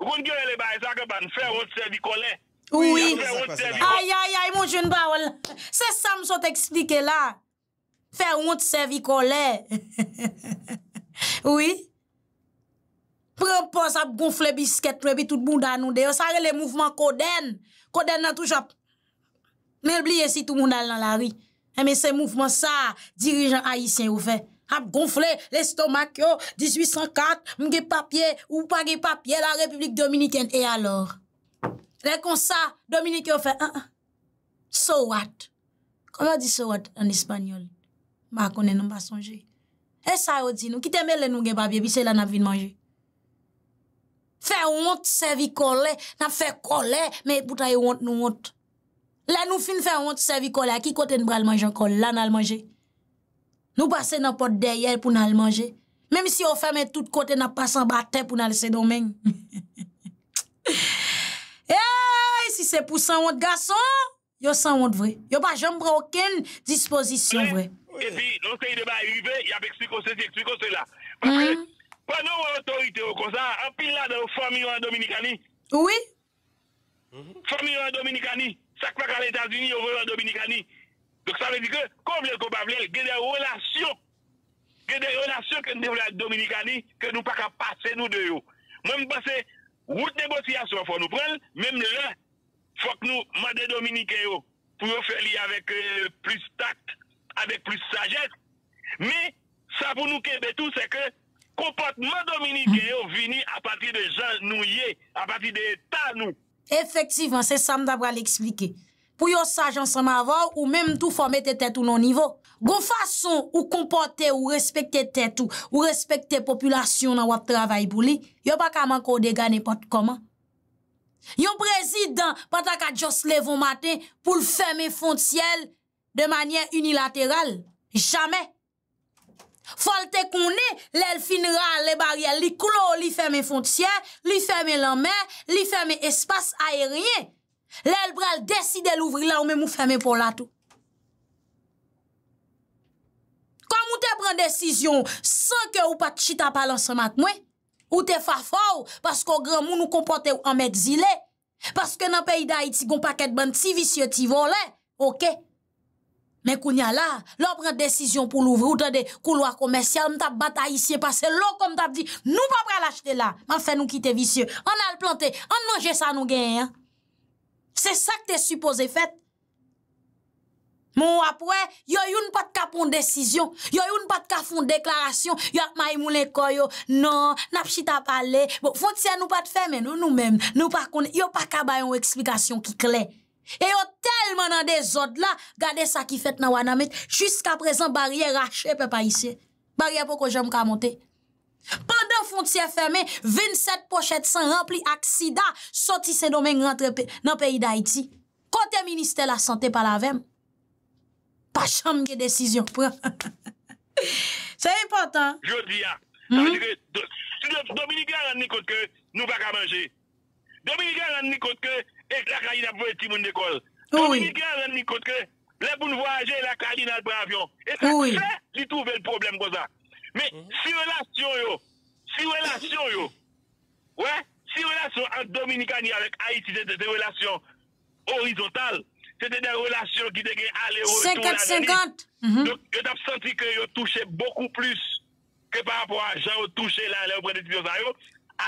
gens qui ont fait un service colère. Oui, aïe, aïe, aïe, mon jeune parole. C'est ça que je vais t'expliquer là. Faire honte servicolère. Oui. Prends pas ça pour gonfler biscuit, tout le monde a nous. Ça, c'est le mouvement Coden. Coden a toujours Mais oubliez si tout le monde est dans la rue. Mais ce mouvement, ça, dirigeant haïtien, vous fait. A gonflé l'estomac, mille huit cent quatre, m'gé papier, ou pas de papier, la République dominicaine. Et alors? Les comme ça, Dominique ont fait, uh, uh. So what? Comment dit so what en espagnol? Ma connaît non pas songer. Et ça, on dit, nous, qui t'aime les nous gé papier, puis c'est là, n'a vu manger. Faire honte, servir collé, n'a fait collé, mais pourtant, yon honte, nous honte. Là, nous fin faire honte, servir collé, à qui côté nous bral manger encore, là, n'a le manger. Nous passons dans porte derrière pour nous manger. Même si on ferme tout côté, nous passons en bataille pour nous laisser domaine. Eh, si c'est pour sans honte, garçon, yo sans honte vrai. Yo pas jamais prendre aucune disposition vrai. Et puis, lorsque il va arriver, il y a expliqué ceci, expliqué cela. Parce que, pendant l'autorité, comme ça, en pile là dans la famille en Dominicanie. Oui. Famille en Dominicanie. Ça croit qu'à l'États-Unis, on veut en Dominicanie. Donc ça veut dire que, comme le coupable, il y a des relations. Il y a des relations que nous devons la Dominicanie, que nous ne pouvons pas passer nous deux. Moi, je pense que route négociation, il faut nous prendre. Même là, il faut que nous demandions aux Dominicains pour faire lier avec euh, plus tact, avec plus sagesse. Mais ça pour nous qu'aimer tout, c'est que le comportement dominicain vient à partir de gens nous, à partir de l'État nous. Effectivement, c'est ça que je vais l'expliquer. Pour yon sage ensemble avant, ou même tout former tête ou non niveau. Gon façon ou comporter ou respecter tête ou, ou respecter population dans wap travail pour li, yon pas ka manko dégâts n'importe comment. Yon président, pendant qu'à just levon matin, pour le fermer fonciel de manière unilatérale. Jamais. Falte qu'on est, l'elfinera, les barrières, li clos, li ferme foncier, li ferme la mer, li ferme espace aérien. L'el bral décide l'ouvrir là ou même ou fermer pour là tout. Comme ou te prend décision sans que ou pas chita parler ensemble avec moi, ou te fa fort parce que grand moun nous comporter en exilé parce que dans pays d'Haïti gon paquet bande ti vicieux ti volé, OK. Mais kounya là, l'on prend décision pour l'ouvrir ou tande couloir commercial m'ta bataille ici parce que l'eau comme t'a dit, nous pas prêt l'acheter là, m'a fait nous quitter vicieux. On a le planter, on manger ça nous gagne. Hein? C'est ça que t'es supposé faire. Mon après, yo yon pas de ka pon décision, yo yon pas de ka fon déclaration, yo maïmou l'école, non, n'a pchita parler. Bon, frontière nous pas de faire, mais nous nous-mêmes, nous pas qu'on yo pas ka ba yon explication qui claire. Et yo tellement dans des ordres là, regardez ça qui fait dans Wanamet, jusqu'à présent barrière raché peuple ici. Barrière pour que j'aime ka monter. Pendant frontière fermée, vingt-sept pochettes sont remplies accident, sorti ces domaines rentrés dans le pays d'Haïti. Côté ministère de la Santé par la V E M, pas chambre de décision. C'est important. Je dis, ça veut dire que si Dominique a rendu compte que nous ne pouvons pas manger, Dominique a rendu compte que la Cali n'a pas de petit monde d'école, Dominique a rendu compte que les bons voyager, la Cali n'a pas d'avion. Et ça, c'est lui trouver le problème comme ça. Mais mm-hmm. si relation yo, si relation yo, ouais, si relation entre Dominicani avec Haïti, c'était des relations horizontales, c'était des relations qui étaient aller-retour. cinquante cinquante. Donc, je t'ai senti que yo touché beaucoup plus que par rapport à Jean touché là, là, au prendre décision ça yo,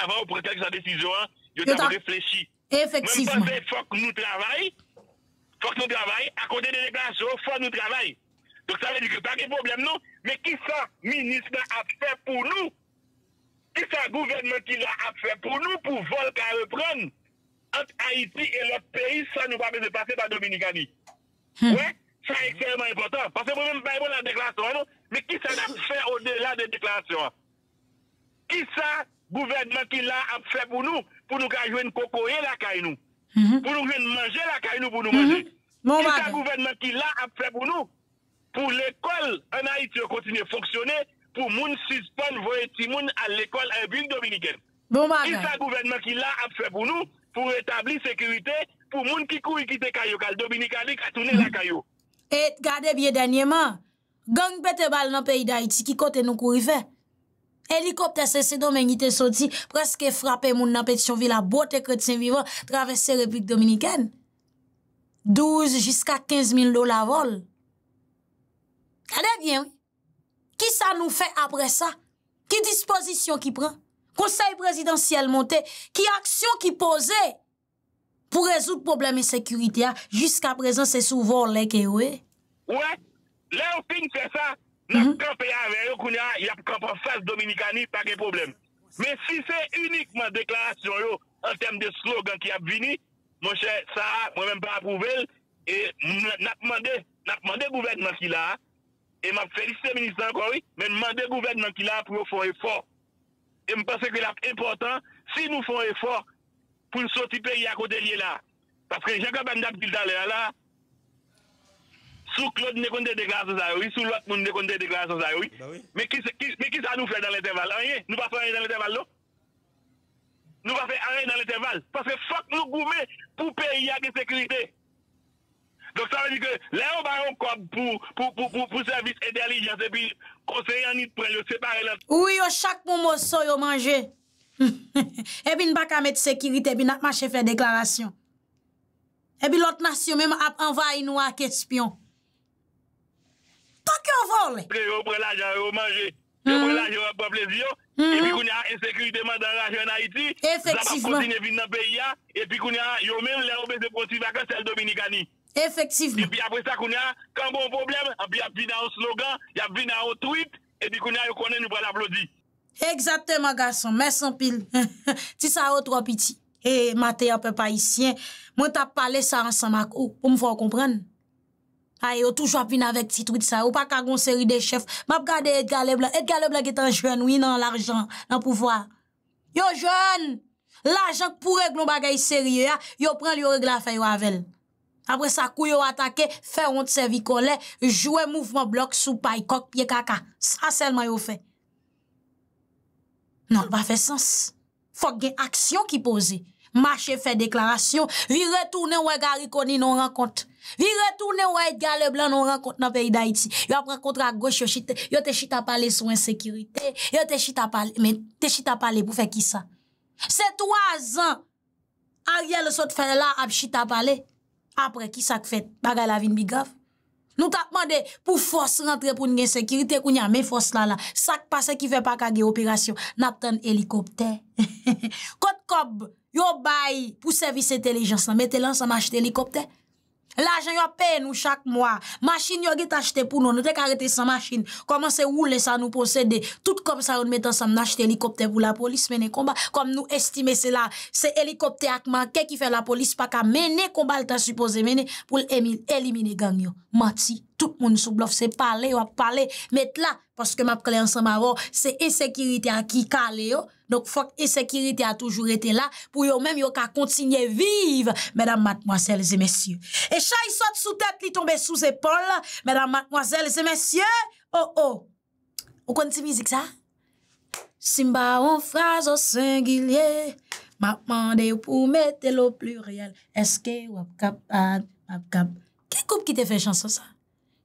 avant au prendre sa décision, yo t'ai réfléchi. Effectivement. Même parce que faut que nous travaillons, faut que nous travaillons, à côté des déclarations, faut que nous travaillons. Donc ça veut dire que pas de problème non, mais qui ça ministre a fait pour nous? Qui ça gouvernement qui l'a fait pour nous pour vol qu'à reprendre entre Haïti et l'autre pays, ça nous va pas passer par Dominicani. Hmm. Ouais, ça est extrêmement important. Parce que moi-même, pas la déclaration, non? Mais qui ça a fait au-delà des déclarations? Qui ça gouvernement qui l'a fait pour nous, pour nous jouer une cocoyer la caille nous? Mm-hmm. Pour nous jouer manger la caille nous, pour nous manger. Mm-hmm. Qui ça bah... gouvernement qui l'a fait pour nous? Pour l'école en Haïti, continue à fonctionner pour moun suspendre voye ti moun à l'école en République dominicaine. Bon bagay. C'est le gouvernement qui l'a fait pour nous, pour établir sécurité, pour moun qui couille qui te kayo, kal Dominicani qui a tourné la kayo. Et gardez bien dernièrement, gang pète balle dans le pays d'Haïti qui kote nous courir fait. Hélicoptère c'est domaine qui te sorti, presque frappé moun dans Pétionville à beauté chrétien vivant, traverser République dominicaine. douze jusqu'à quinze mille dollars vol. Allez bien, oui. Qui ça nous fait après ça? Qui disposition qui prend? Conseil présidentiel monté? Qui action qui posait? pour résoudre le problème de sécurité, jusqu'à présent, c'est souvent les qui ouais. Ouais, là, on finit fait ça, nous campons avec eux, il y a campé en face dominicani, pas de problème. Mais si c'est uniquement déclaration en termes de slogan qui a venu, mon cher, ça, moi-même pas approuvé, et n'a demandé, n'a demandé au gouvernement qui l'a, et m'a félicité le ministre encore, oui, mais demandé au gouvernement qui l'a pour faire effort. Et je pense que l'important, si nous faisons effort pour sortir pays à côté de là, parce que Jacques Lambézère dit là, sous Claude ne compte des déclarations, oui, sous l'autre monde ne compte des déclarations, oui. Mais qui ça nous fait dans l'intervalle? Rien. Nous ne faisons pas rien dans l'intervalle, nous ne faisons rien dans l'intervalle. Parce que faut que nous gouvernions pour payer à la sécurité. Donc ça veut dire que là, on va encore pour, pour, pour, pour, pour service intelligence et puis conseiller en y prendre, séparer là. Oui, chaque moment, ça, on mange. Et puis, on ne va pas mettre sécurité, et puis, on va marcher faire déclaration. Et puis, l'autre nation, même, a envahi nous à question. Tant qu'on vole. On prend l'argent, on mange. On prend l'argent, on prend plaisir. Et puis, on a insécurité dans l'argent en Haïti. Effectivement. On va continuer dans le pays. Et puis, on a, yo même, là, on peut se continuer à celle dominicani. Effectivement. Et puis après ça, qu'on a, quand bon problème, on a vu dans un slogan, il y a vu dans un tweet, et puis qu'on a, qu'on a, nous pas l'applaudir. Exactement, garçon. Merci en pile. Si ça a trop petit. Et maté un peu païtien, moi t'as parlé ça ensemble avec ou, pour me faire comprendre. Aïe, ou toujours venu avec petit tweet ça, ou pas qu'à une série de chefs. M'a regardé Edgar Leblanc. Edgar Leblanc est un jeune, oui, dans l'argent, dans le pouvoir. Yo jeune, l'argent pour régler un bagage sérieux, yo prend le règle à faire avec. Après ça, Kouyo attaqué, fait honte servicolé, jouer mouvement bloc sous paille, coq, pied, caca. Ça seulement yo fait. Non, pas fait sens. Faut qu'il y ait action qui pose. Marcher, faire déclaration. Vi retourner ou Garry Conille non rencontre. Vi retourner ou Edgar Leblanc non rencontre dans le pays d'Haïti. Yo après rencontre à gauche, yo chita, yo te chita parler sur insécurité. Yo te chita parler, mais te chita parler pour faire qui ça? C'est trois ans. Ariel sot fait là, a chita parler. Après, qui ça fait? Bagay la vin bigaf. Nous t'a demandé pour force rentrer pour une sécurité, qu'on y a mes forces là là. Ça qui passe qui fait pas kage opération. N'attend hélicoptère. Kote kob, yo bay pour service intelligence. Mettez l'ensemble acheter hélicoptère. L'argent yo paye nous chaque mois. Machine yo get acheté pour nous. Nous te arrêté sans machine. Comment c'est rouler ça nous posséder. Tout comme ça, on met ensemble acheter hélicoptère pour la police mener combat. Comme nous estimons c'est là, c'est hélicoptère manqué qui fait la police pas qu'à mener combat le temps supposé mener pour éliminer gang yo. Menti. Tout le monde sous bluff, c'est parler, ou parler, mettre là. Parce que m'a parlé ensemble avant, c'est insécurité à qui calé yo. Donc, faut que l'insécurité a toujours été là pour yo même yo ka continuer vivre, mesdames, mademoiselles et messieurs. Et chay saute sous tête, li tombe sous épaule, mesdames, mademoiselles et messieurs. Oh, oh. Vous connaissez musique ça? Simba on phrase au singulier, m'a demandé pour mettre le pluriel. Est-ce que wap kap, wap kap. Qui coupe qui te fait chanson ça?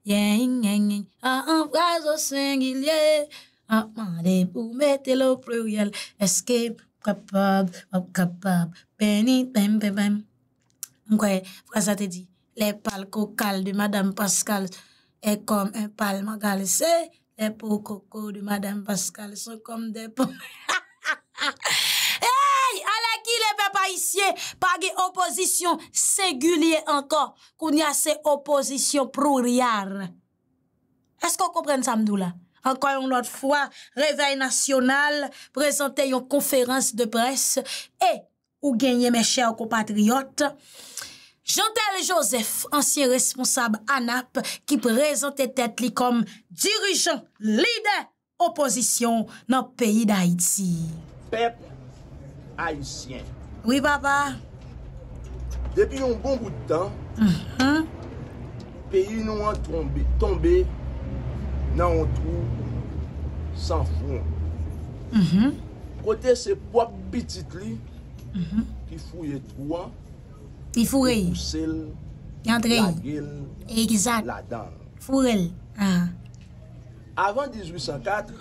Yang, yang, yang. Ah, en phrase au singulier. Ah, mandé pour mettre le pluriel. Est-ce que capable, capable, penny, pem, pem, pem. Ouais, ça te dit. Les pales cocales de Madame Pascal est comme un pal magalcé. Les peaux cocos de Madame Pascal sont comme des pommes. Hey, à la qui les papa ici, pas de opposition singulière encore. Qu'on y a ces oppositions plurielles. Est-ce qu'on comprend ça, Mdoula? Encore une autre fois, Réveil National, présenté une conférence de presse et, ou gagné mes chers compatriotes, Jean-Tel Joseph, ancien responsable ANAP, qui présentait tête li comme dirigeant, leader, opposition dans le pays d'Haïti. Peuple haïtien. Oui, papa. Depuis un bon bout de temps, mm-hmm. Le pays nous a tombé, tombé dans un trou sans fond. Mm-hmm. Côté ces propres petites lits mm-hmm. qui fouillent tout. Qui fouillent. Qui fouillent. La gueule. Exact. La dent. Fouillent. Ah. Avant mille huit cent quatre,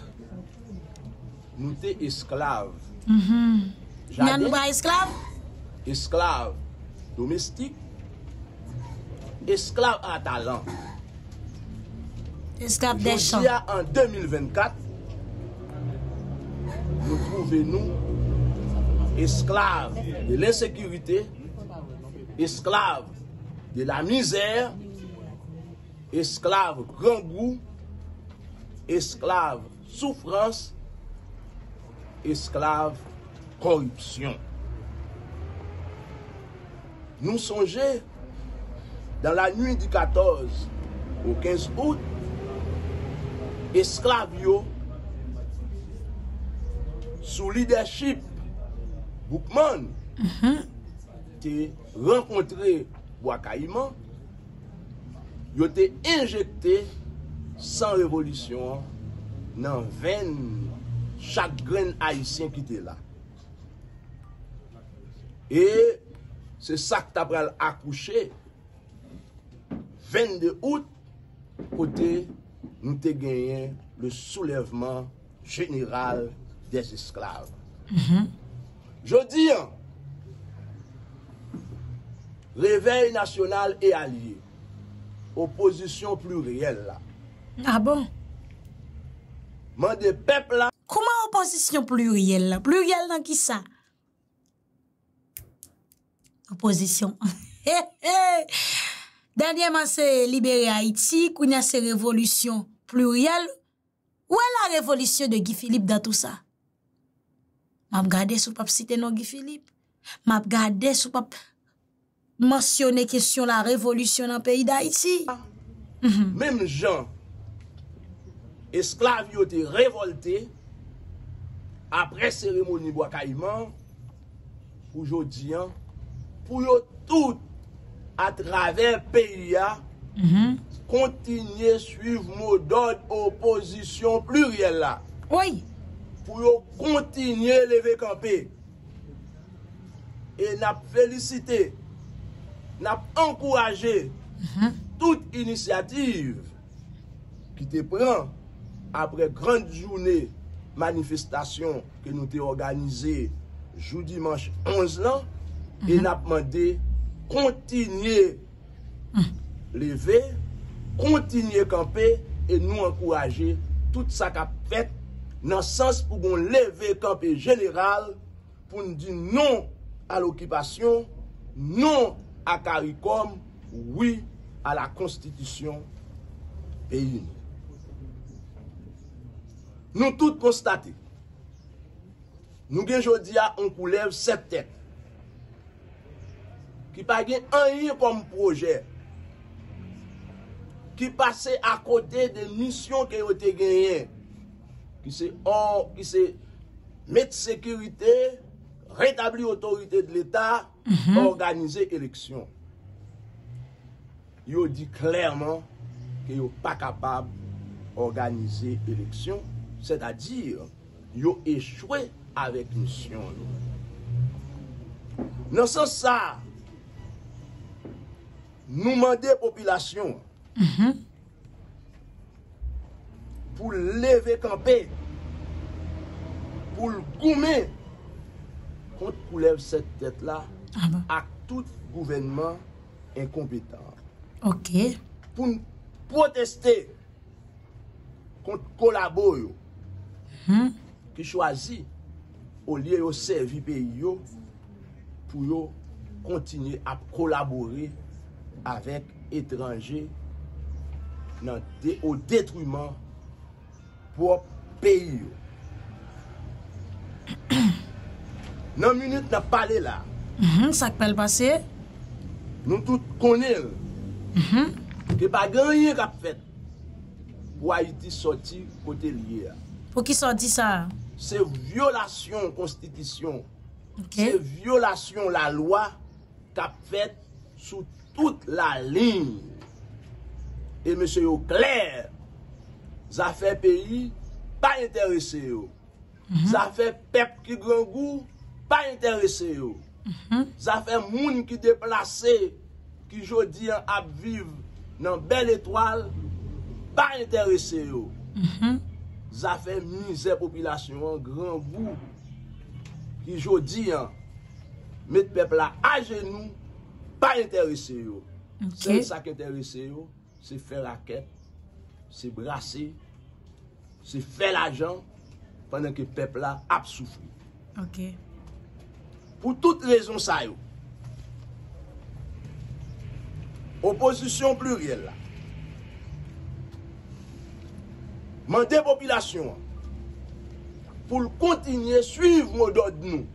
nous étions esclaves. Mm-hmm. Jadis, nous pas esclaves? Esclaves domestiques, esclaves à talent. Aujourd'hui, en deux mille vingt-quatre, nous trouvons nous esclaves de l'insécurité, esclaves de la misère, esclaves grand goût, esclaves souffrance, esclaves corruption. Nous songeons, dans la nuit du quatorze au quinze août, esclaves sous leadership Boukman, mm-hmm. T'es rencontré Wakaïman, ils ont été injectés sans révolution dans vingt chaque grain haïtien qui était là. Et c'est ça que tu as accouché vingt-deux août, côté nous avons gagné le soulèvement général des esclaves. Mm-hmm. Je dis, réveil national et allié. Opposition plurielle là. Ah bon? Mandé peuple là. Comment opposition plurielle là? Plurielle dans qui ça? Opposition. Dernièrement c'est libérer Haïti, qu'on a ces révolutions plurielles. Où est la révolution de Guy Philippe dans tout ça? M'a regardé sous pas citer non Guy Philippe. M'a regardé sous pas mentionner question la révolution dans le pays d'Haïti. Mm-hmm. Même gens, esclaves ont été révoltés après cérémonie Wakaïman, pour aujourd'hui, pour tout à travers le pays, mm-hmm. continuer à suivre le mot d'ordre opposition plurielle là. Oui. Pour continuer à lever camper. Et nous féliciter. N'a encouragé mm-hmm. toute initiative qui te prend après grande journée manifestation que nous t'ai organisée jour dimanche onze ans mm-hmm. et n'a demandé continuer mm-hmm. lever, continuer camper et nous encourager tout ça qu'a fait dans le sens pour qu'on lever camper général pour nous dire non à l'occupation, non à CARICOM, oui à la constitution pays. Nous tous constatons, nous avons aujourd'hui on coulève sept têtes qui pas gagne rien comme projet, qui passait à côté des missions qui ont été gagnées, qui c'est or, qui c'est mettre sécurité, rétablir l'autorité de l'État, mm-hmm. organiser élection. Ils ont dit clairement qu'ils ne sont pas capables d'organiser élection, c'est-à-dire qu'ils ont échoué avec mission. Dans ce sens, nous demandons à la population mm-hmm. pour lever camper, pour le goumer. On coulève cette tête-là ah ben. à tout gouvernement incompétent. Ok. Pour protester contre collaborer hmm. qui choisit au lieu de servir le pays pour continuer à collaborer avec étrangers dans, au détriment pour pays. Dans la minute, nous avons parlé là. Ça peut le passer. Nous tous connaissons. Il n'y a pas grand-chose à faire pour Haïti sortir côté lié. Pour qui sorti ça? C'est violation de la Constitution. Okay. C'est violation de la loi qui a fait sous toute la ligne. Et monsieur, clair, ça fait pays pas intéressé. Mm-hmm. Ça fait peuple qui grand goût. Pas intéressé. Mm-hmm. Ça fait moun qui déplacé, qui jodi a vivre dans belle étoile, pas intéressé. Mm-hmm. Ça fait misère population, grand bout, qui jodi met peuple à genoux, pas intéressé. Okay. C'est ça qui intéresse, c'est faire la quête, c'est brasser, c'est faire l'argent pendant que peuple a souffert. OK. Pour toutes raisons, ça, opposition plurielle, mandez la population pour continuer à suivre mon ordre de nous,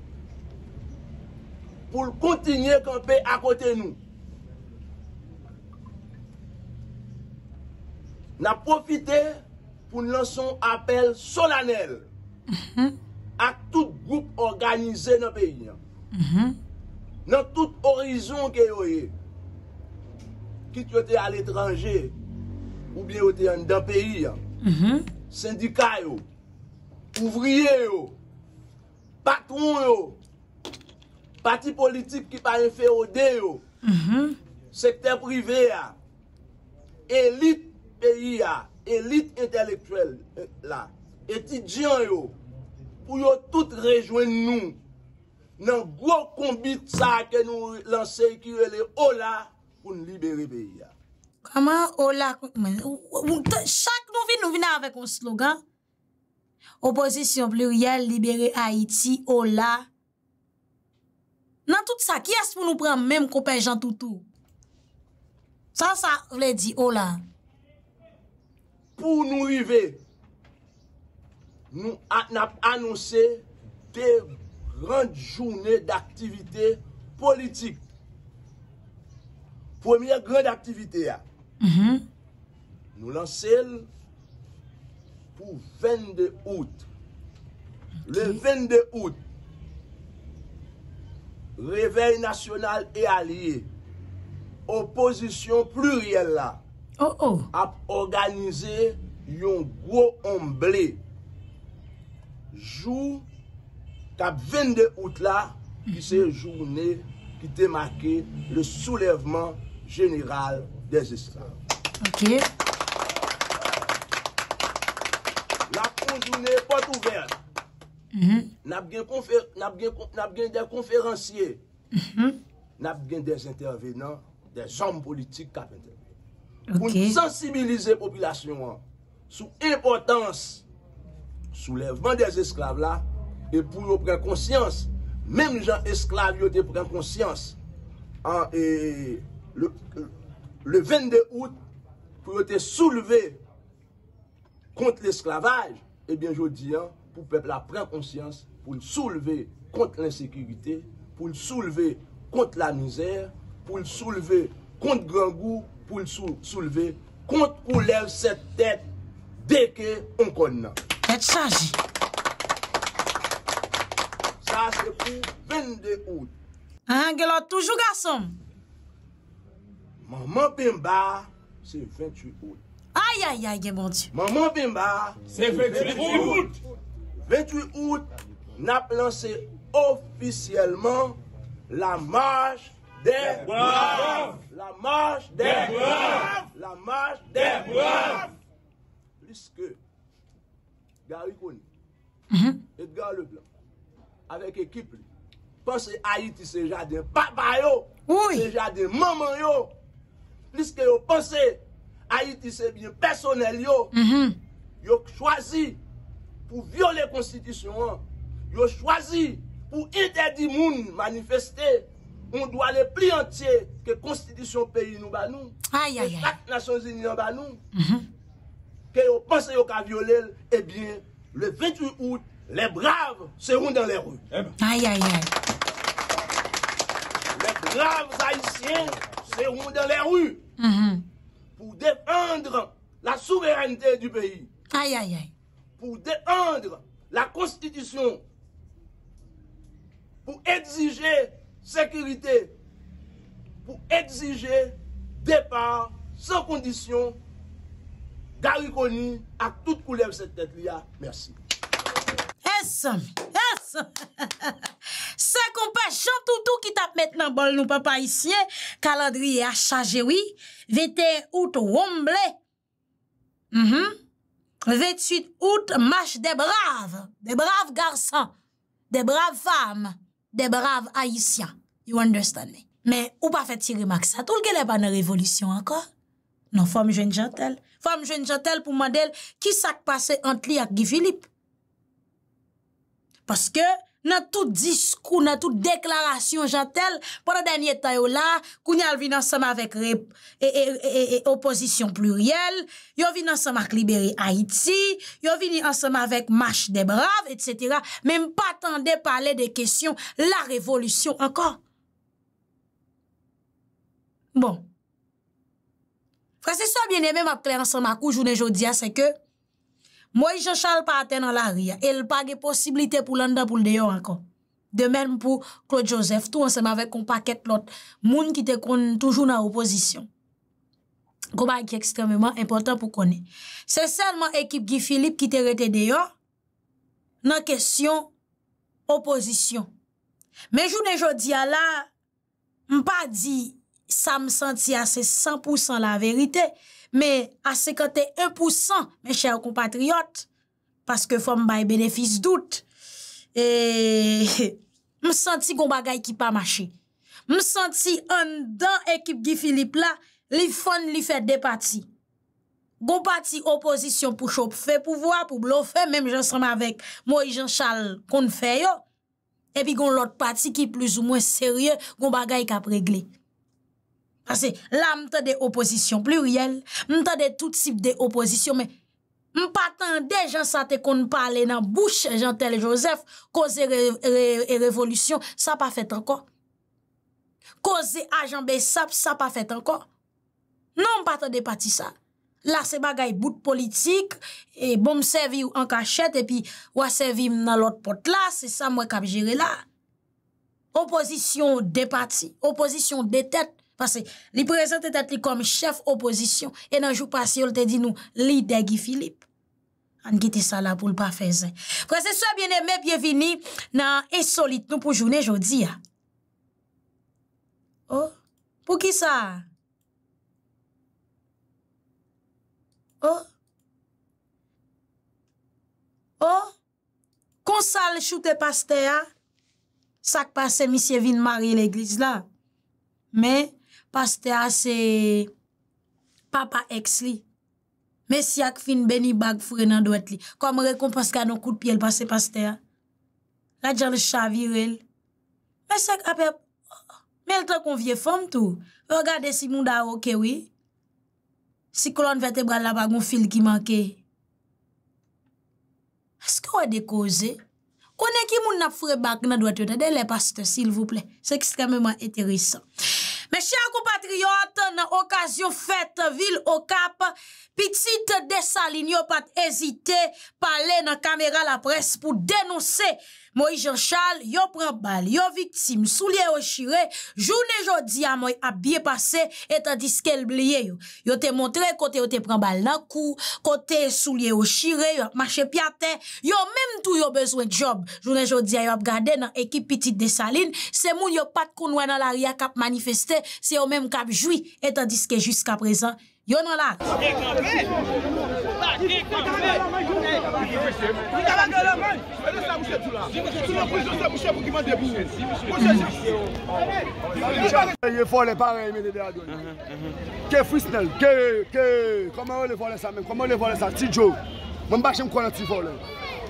pour continuer à camper à côté de nous. Nous avons profité pour lancer un appel solennel mm-hmm. à tout groupe organisé dans le pays. Mm-hmm. Dans tout horizon que vous avez, quitte vous à l'étranger ou bien vous êtes dans le pays, mm-hmm. syndicats, ouvriers, patrons, partis politiques qui parlent féodés, mm-hmm. secteur privé, élite pays, élite intellectuelle, là, étudiants, pour yo tout rejoindre nous dans gros combi ça que nous lancer qui est le Ola pour nous libérer le pays. Comment Ola? Chaque nous vient avec un slogan. Opposition plurielle, libérer Haïti, Ola. Dans tout ça, qui est-ce pour nous prendre même compagnie Jean Toutou? Ça, ça veut dire Ola. Pour nous arriver, nous avons annoncé des grandes journées d'activité politique. Première grande activité, mm-hmm. nous lançons pour vingt-deux août. Okay. Le vingt-deux août, Réveil national et allié, opposition plurielle là. Oh oh. A organisé yon gros omblé. Jour vingt-deux août là, qui c'est journée qui te marqué le soulèvement général des esclaves. OK. La journée porte ouverte. Mhm. N'a bien confé n'a bien n'a bien des conférenciers. Mhm. N'a bien des intervenants, des hommes politiques qui interviennent. Pour okay. sensibiliser la population sur l'importance du soulèvement des esclaves là et pour prendre conscience, même les gens esclaves ont pris conscience en, et, le, le vingt-deux août pour être soulevé contre l'esclavage, et bien je dis pour le peuple prendre conscience, pour le soulever contre l'insécurité, pour le soulever contre la misère, pour le soulever contre le grand goût, pour le sou soulever, contre ou lève cette tête dès qu'on connaît. Tête chargée. Ça, c'est pour vingt-deux août. Ah, Gelot, toujours garçon. Maman Pemba, c'est vingt-huit août. Aïe, aïe, aïe, mon Dieu. Maman Pemba, c'est vingt-huit août. vingt-huit août, n'a lancé officiellement la marche des braves, la marche des braves, la marche des braves. Puisque Garry Conille, mm-hmm. Edgar Leblanc, avec équipe, pense Haïti c'est jardin papa yo, oui. c'est jardin maman yo. Puisque yo pense Haïti c'est bien personnel yo, mm-hmm. yo choisi pour violer la constitution, yo choisi pour interdire moun manifester. On doit aller plus entier que la constitution pays nous bat nous. Aïe, aïe, aïe. Les Nations Unies nous bat nous. Que vous pensez que vous avez violé, eh bien, le vingt-huit août, les braves seront dans les rues. Aïe, aïe, aïe. Les braves haïtiens seront dans les rues mm-hmm. pour défendre la souveraineté du pays. Aïe, aïe, aïe. Pour défendre la constitution. Pour exiger sécurité pour exiger départ sans condition Garry Conille à toute couleur cette tête là. Merci. Yes, yes. C'est compagnon Toutou qui tape maintenant bol nous papa ici. Calendrier à charger oui. vingt-et-un août Womblé. Mm-hmm. vingt-huit août marche des braves, des braves garçons, des braves femmes. Des braves haïtiens. You understand me? Mais ou pas fait tirer Max ça. Tout le monde n'est pas dans la révolution encore. Non, femme jeune gentil. Femme jeune gentil pour modèle qui s'est passé entre lui et Guy Philippe. Parce que dans tout discours, dans toute déclaration, Jantel, pendant dernier temps là, qu'on a venu ensemble avec opposition plurielle, ils ont venu ensemble avec libérer Haïti, ils ont venu ensemble avec marche des braves, et cetera. Même pas attendre parler des questions la révolution encore. Bon. Frère, c'est ça bien aimé, m'a clair ensemble à journée jodi c'est que Moïse Jean-Charles pas atteint dans la ria, et il pas de possibilité pour l'en pour le dehors encore. De même pour Claude Joseph, tout ensemble avec un paquet l'autre monde qui te toujours dans opposition. Combat qui est extrêmement important pour connaître. C'est seulement équipe Guy Philippe qui te rete dehors dans question opposition. Mais journée jodi à là, on pas dit ça me sentit à cent pour cent la vérité, mais à cinquante et un pour cent, mes chers compatriotes, parce que faut me bénéfice doute, et me senti qu'on bagay qui pas marché. Me senti en dans équipe Guy Philippe là, li fon li fait des partis. Gon parti opposition pour chauffer pouvoir, pour bluffer, même j'ensemble avec Moïse Jean-Charles qu'on fait yo. Et puis gon l'autre parti qui plus ou moins sérieux, gon bagay qui a réglé. Parce que là, m'tande des oppositions plurielles, m'tande de tout type de opposition, mais m'patande gens ça te kon parle dans bouche Jean-Tel Joseph, cause ré, ré, ré, révolution, ça pas fait encore. Cause agent Bessap, ça pas fait encore. Non, m'patande parti ça. Là, c'est bagay bout politique, et bon m'servi en cachette, et puis ou servi dans l'autre porte là, c'est ça moi k'ap gérer là. Opposition des partis, opposition des têtes. Parce que li présente tête comme chef opposition et dans jour passé on te dit nous leader Guy Philippe. On quitte ça là pour le pas faire. Frère c'est ça bien-aimé, bienvenue dans insolite nous pour journée aujourd'hui. Oh, pour qui ça? Oh. Oh. Qu'on sale shooter pasteur. Ça qui passe monsieur vin Marie l'église là. Mais pasteur c'est papa ex li mais si ak fin béni bag frère nan doit li comme récompense ka non coup de pied le passé pasteur la jan le chavirel mais ça après mais le temps qu'on vieux femme tout regardez si moun da OK oui si colonne vertébrale la pas gon fil qui manqué est-ce qu'on a décausé connait qui moun n'a frère bag nan doit attendez les pasteurs s'il vous plaît c'est extrêmement intéressant. Mes chers compatriotes, dans occasion fête ville au Cap, petite Dessaline pas hésiter parler dans caméra la presse pour dénoncer Moïse Jean-Charles, yo prend balle, yo victime, soulier au chiré, journée jodi a moi a bien passé et tandis qu'elle oublié yo. Yo te montré côté yo te prend balle dans cou, côté soulier au chiré, yo marché piatin, yo même tout yo besoin job. Journée jodi a yo regarder dans équipe petite Dessaline, c'est moun yo pas konwa dans la ria cap manifester. C'est au même cap joui et tandis que jusqu'à présent yon en la il faut les pareils mais des adultes que frisnel que que comment les voler ça même comment les voler ça petit joe mon pas j'aime connaître voler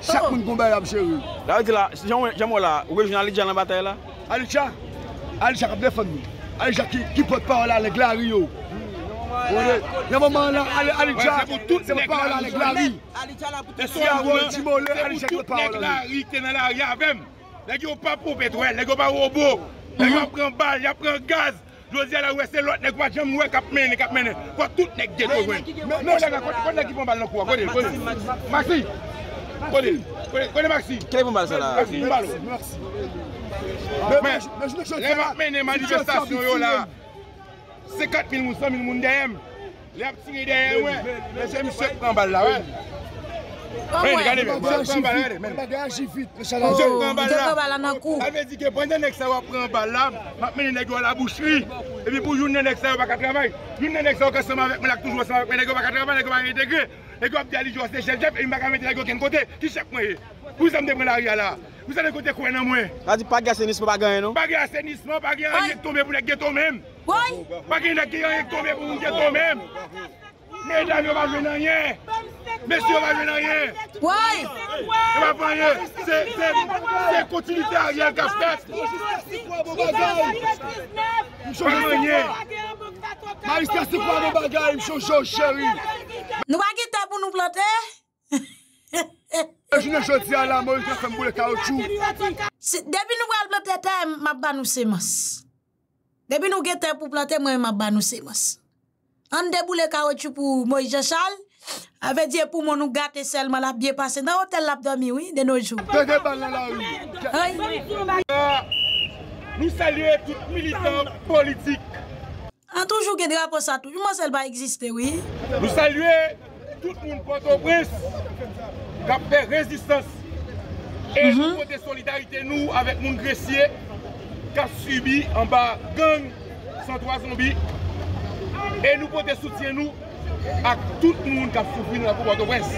chaque monde combat la chérie là là j'aime là où journaliste dans la bataille là Alidia Alidia cap défendre Alidia qui qui porte parole à l'église Rio. C'est pour toute nègre la rue. C'est pour toute nègre la rue qui est dans la rue avec moi. Les gens ne sont pas pour pétrole, les gens ne sont pas robots. Les gens prennent balle, ils prennent gaz. Josiane la rue, c'est l'autre nègre qui est qui mène. Pour toute nègre qui est dans la rue. Non, les gars, quand les gens prennent balle dans quoi? Maxi. Connais Maxi. Quel est le balle là? Maxi, balle. Mais les manifestations là. C'est quatre mille, cent mille moun derrière. Les petits derrière, ouais. Mais c'est monsieur qui prend balle là, ouais. Mais regardez, mais prend balle, mais bagage vite, monsieur prend balle là. Ça veut dire que pendant que ça va prendre balle là, m'amener nèg à la boucherie et puis pour journée nèg ça va pas travailler. Journée nèg ça ensemble avec moi là toujours ensemble avec nèg va pas travailler, nèg va intégrer. Et comme dit Joss c'est chef chef, il m'a pas mettre nèg aucun côté. Qui chef moi? Vous allez me prendre la ria là. Vous allez côté quoi dans moi? Là dit pas assainissement pas gagner non. Pas assainissement, pas gagner rien tomber pour les ghetto même. Oui. Pas qu'il y a qui est tombé pour nous, qui est tombé. Mais là, il n'y a pas de rien. Monsieur, on va venir rien. Oui. On va pas rien. C'est continuité à rien qu'à faire. Je ne veux rien. Marie-Luspierre, c'est quoi les bagages? Je suis chérie. Nous ne quittons pas pour nous planter. Je ne choisis à la mort, je fais pour le caoutchouc. Depuis nous allons planter, ma banou sémence. Depuis nous guettons pour planter, moi ma banou sémence. On déboule le caoutchouc pour Moïse Jean-Charles. Avec Dieu pour nous gâter seulement la bien passée dans l'hôtel l'abdomen, oui, de nos jours. Nous saluons tous les militants politiques. On toujours que drapeau ça toujours, moi ça va exister, oui. Nous saluons tout le monde Port-au-Prince qui a fait résistance et nous avons de solidarité nous avec mon grecier qui a subi en bas gang cent trois zombies et nous portons soutien nous à tout le monde qui a souffert dans la Port-au-Prince.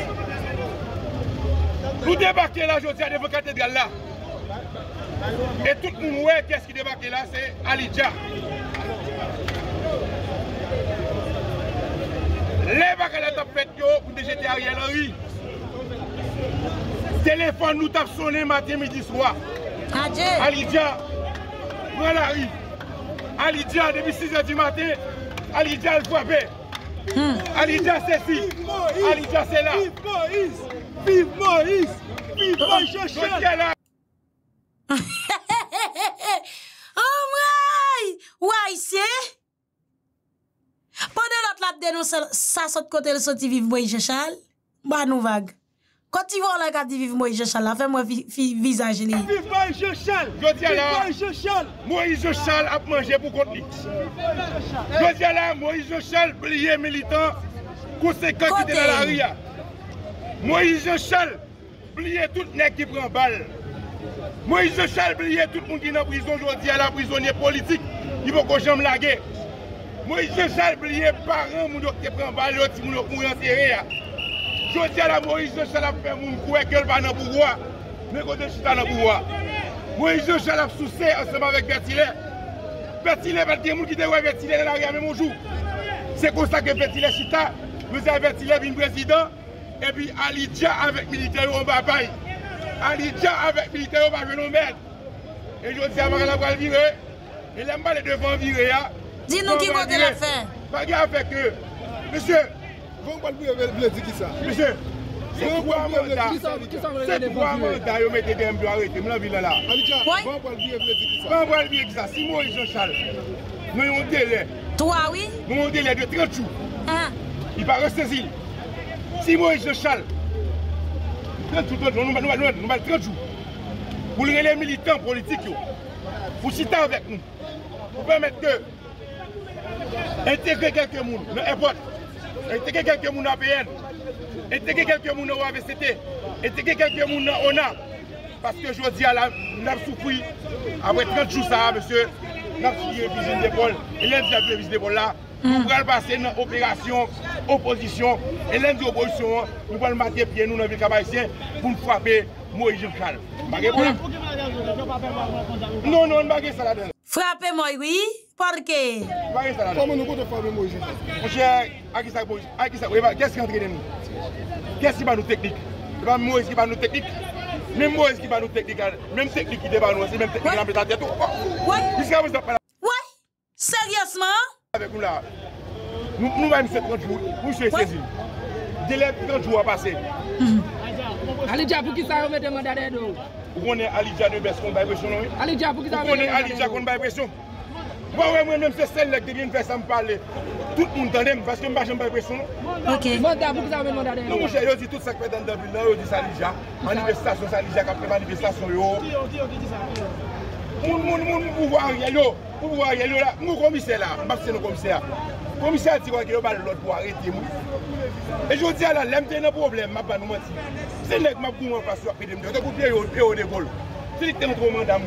Nous débarquons là aujourd'hui à devant la cathédrale là et tout le monde ouais qu'est-ce qui débarque là c'est Alidia. Les bagages ont fait pour déjeter Ariel Henry. Téléphone nous tape sonné matin, midi, soir. Alidia, voilà Henry. Alidia, depuis six heures du matin, Alidia le frappé. Alidia c'est ici. Alidia c'est là. Vive Moïse, vive Moïse, vive Moïse Jean-Charles. Oh my, ouais c'est. Pendant notre lap dénonce ça saute côté le sorti vive Moïse Jean-Charles, bah nous vague. Quand tu vois la garde vive Moïse Jean-Charles, fais-moi visage li. Vive Moïse Jean-Charles. Je dis là Moïse Jean-Charles. Moïse Jean-Charles a mangé pour compte lui. Je dis là Moïse Jean-Charles plié militant conséquent qui était dans la ria. Moïse Jean-Charles plié tout nèg qui prend balle. Moïse Jean-Charles plié tout monde qui dans prison aujourd'hui à la prisonnier politique, il faut qu'on jambe laguer. Moïse Jean-Charles oublié parents mon docteur prend balle l'autre mon mourir enterré. Je dis à la Moïse Jean-Charles a fait mon coué qu'elle va dans pouvoir. Mais quand je suis dans pouvoir. Moïse Jean-Charles a soucié ensemble avec Vertilet. Vertilet va dire mon qui dévoile Vertilet dans la rue même jour. C'est comme ça que Vertilet chita, nous avons Vertilet vin président et puis Alidia avec militaire on va bail. Alidia avec militaire on va venir mettre. Et je dis à Marie la va virer. Et l'aime pas les devant virer. Dis-nous qui vote l'affaire. Pas de affaire que. Monsieur, vous voulez dire qui ça? Monsieur, c'est pourquoi mandat. C'est pourquoi mandat, vous mettez des M deux arrêtés. Vous l'avez là. Vous voulez dire qui ça? Vous voulez dire qui ça? Si Moïse Jean-Charles, nous avons un délai. Toi, oui? Nous avons un délai de trente jours. Il va ressaisir. Si Moïse Jean-Charles, nous avons trente jours. Pour les militants politiques, vous citez avec nous. Vous permettez que. Intégrer quelques mouns dans l'aéroport, intégrer quelques mouns dans l'A P N, intégrer quelques mouns dans l'A V C T, intégrer quelques mouns dans l'O N A. Parce que je dis à la, nous avons souffert, après trente jours, ça, monsieur, nous avons suivi la visite d'épaule, et l'un de la visite d'épaule là, nous allons passer dans l'opération, opposition, et l'un de l'opposition, nous allons mettre pied nous dans le Kabaïtien pour nous frapper Moïse Jean-Charles. Non, non, ne baguez ça là-dedans. Frappez-moi, oui, parce que. Comment nous comptons frapper Moïse? Mon cher, qu'est-ce qui est entré de nous? Qu'est-ce qui va nous technique? C'est pas Moïse qui va nous technique. Même Moïse qui va nous technique, même technique qui débat nous, c'est même technique qui va nous tête. Oui, sérieusement? Avec nous là, nous allons faire trente jours, nous sommes saisis. Délai trente jours à passer. Alidia, pour qui ça remet des mandats de nous? Vous connaissez Alidia de Besson, by pression? Alidia, pour qui ça remet des mandats de nous? Vous connaissez Alidia qu'on by pression? Moi-même, c'est celle qui vient de faire ça me parler. Tout le monde t'aime parce que je ne suis pas pression. Ok. Mandat, pour qui ça remet des mandats de nous? Non, mon cher, je dis tout ça qui est dans la ville, je dis Alidia. Manifestation, Alidia, qui a fait manifestation. Vous voyez, vous voyez, là, nous commissaires là, c'est nos commissaires. Le commissaire dit qu'il y a l'autre pour arrêter. Et je dis à la lame, c'est un problème, je ne vais pas nous mentir. C'est là que je vais vous faire sur la pédémie. Je vais vous faire au débol. C'est un trop mandat.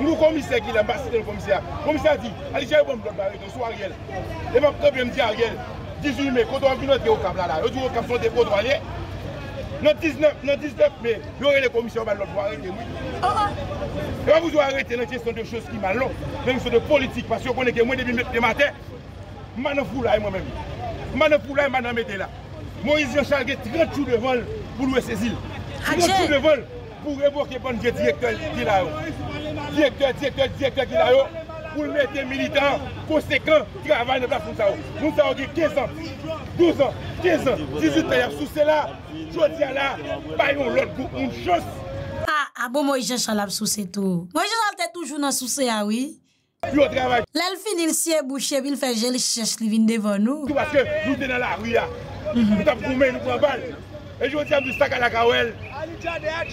Nous, commissaire qui l'a passé, c'est le commissaire. Le commissaire dit, allez, j'ai un bon bloc d'arrêt, sur Ariel. Et ma problème dit Ariel, dix-huit mai, quand on a vu notre au cap là, là, on a vu notre dépôt de Ariel. Notre dix-neuf mai, il y aurait les commissaires qui vont l'autre arrêter. Et va vous arrêter, ce sont des choses qui m'allent, même sur de politique, parce que vous connaissez moins de matin. Je suis là moi-même. Je suis là, je suis là. Moïse Jean-Charles a trente jours de vol pour louer ses îles. trente jours de vol pour évoquer le directeur qui l'a. Directeur, directeur, directeur qui l'a. Pour mettre des militants conséquents qui travaillent dans la place. Nous avons quinze ans, douze ans, quinze ans, dix-huit ans. Sous cela, je dis à la, payons l'autre pour une chose. Ah, ah bon, Moïse Jean-Charles a sous c'est tout. Moïse Jean-Charles est toujours dans sous c'est, ah oui. L'elfine, il s'y est bouché, il fait gel, il cherche, il vient devant nous. Parce que nous sommes dans la rue, nous sommes gourmés, nous prenons balle. Et je dis à Moustaka sac à la Kawel,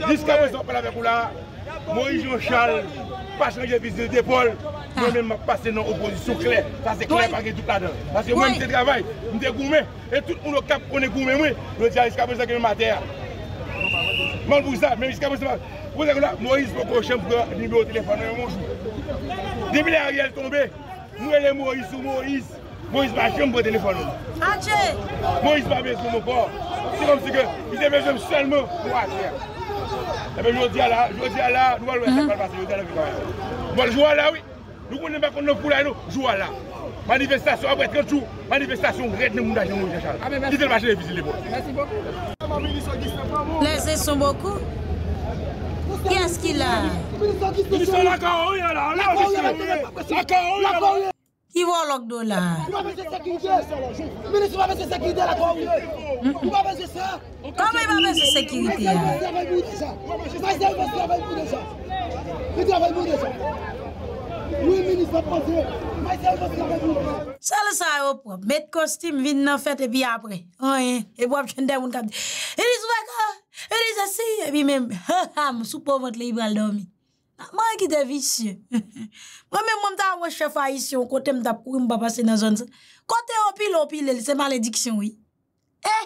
jusqu'à présent, par la avec vous là, Moïse Jean-Charles, pas changer de d'épaule, moi-même, je passe dans l'opposition claire. Ça, c'est clair, parce que tout là-dedans. Parce que moi, je travaille, je suis gourmé, et tout le monde est gourmé, je dis à jusqu'à présent que je suis à terre. Moi, pour ça, même jusqu'à présent, vous avez là, Moïse, pour le prochain numéro de téléphone, mon jour. Depuis Ariel tombé, nous sommes Moïse ou Moïse. Moïse va jamais prendre téléphone. Moïse va bien sur mon corps. C'est comme si il avait besoin seulement pour agir. Et bien, je dis à la, je dis à la, nous allons faire passer, je dis à la vie. Moi, je joue à la, oui. Nous ne connaissons pas qu'on nous fout là, nous jouons à la. Manifestation après trente jours, manifestation grève de montage de Moïse Jean-Charles. Dites-le marcher les visites, les bons. Merci beaucoup. Les sons beaucoup. Qui est-ce qu'il a? Ils sont là quand on est là. Qui va au lockdown là? Ministre va baisser sécurité là. Comment il va baisser ça? Comment il va baisser sécurité? Il travaille pour déjà. Oui, ministre va penser. Ça le ça au propre. Mettre costume, vin dans fête et puis après. Rien. Et boire chez des gens qui disent il est et les assis, et puis même, je suis pauvre, je suis dormi. Moi, je suis vicieux. Moi-même, je suis un chef haïtien, côté je suis passer dans la zone. Côté on pile, on pile, c'est malédiction, oui. Eh?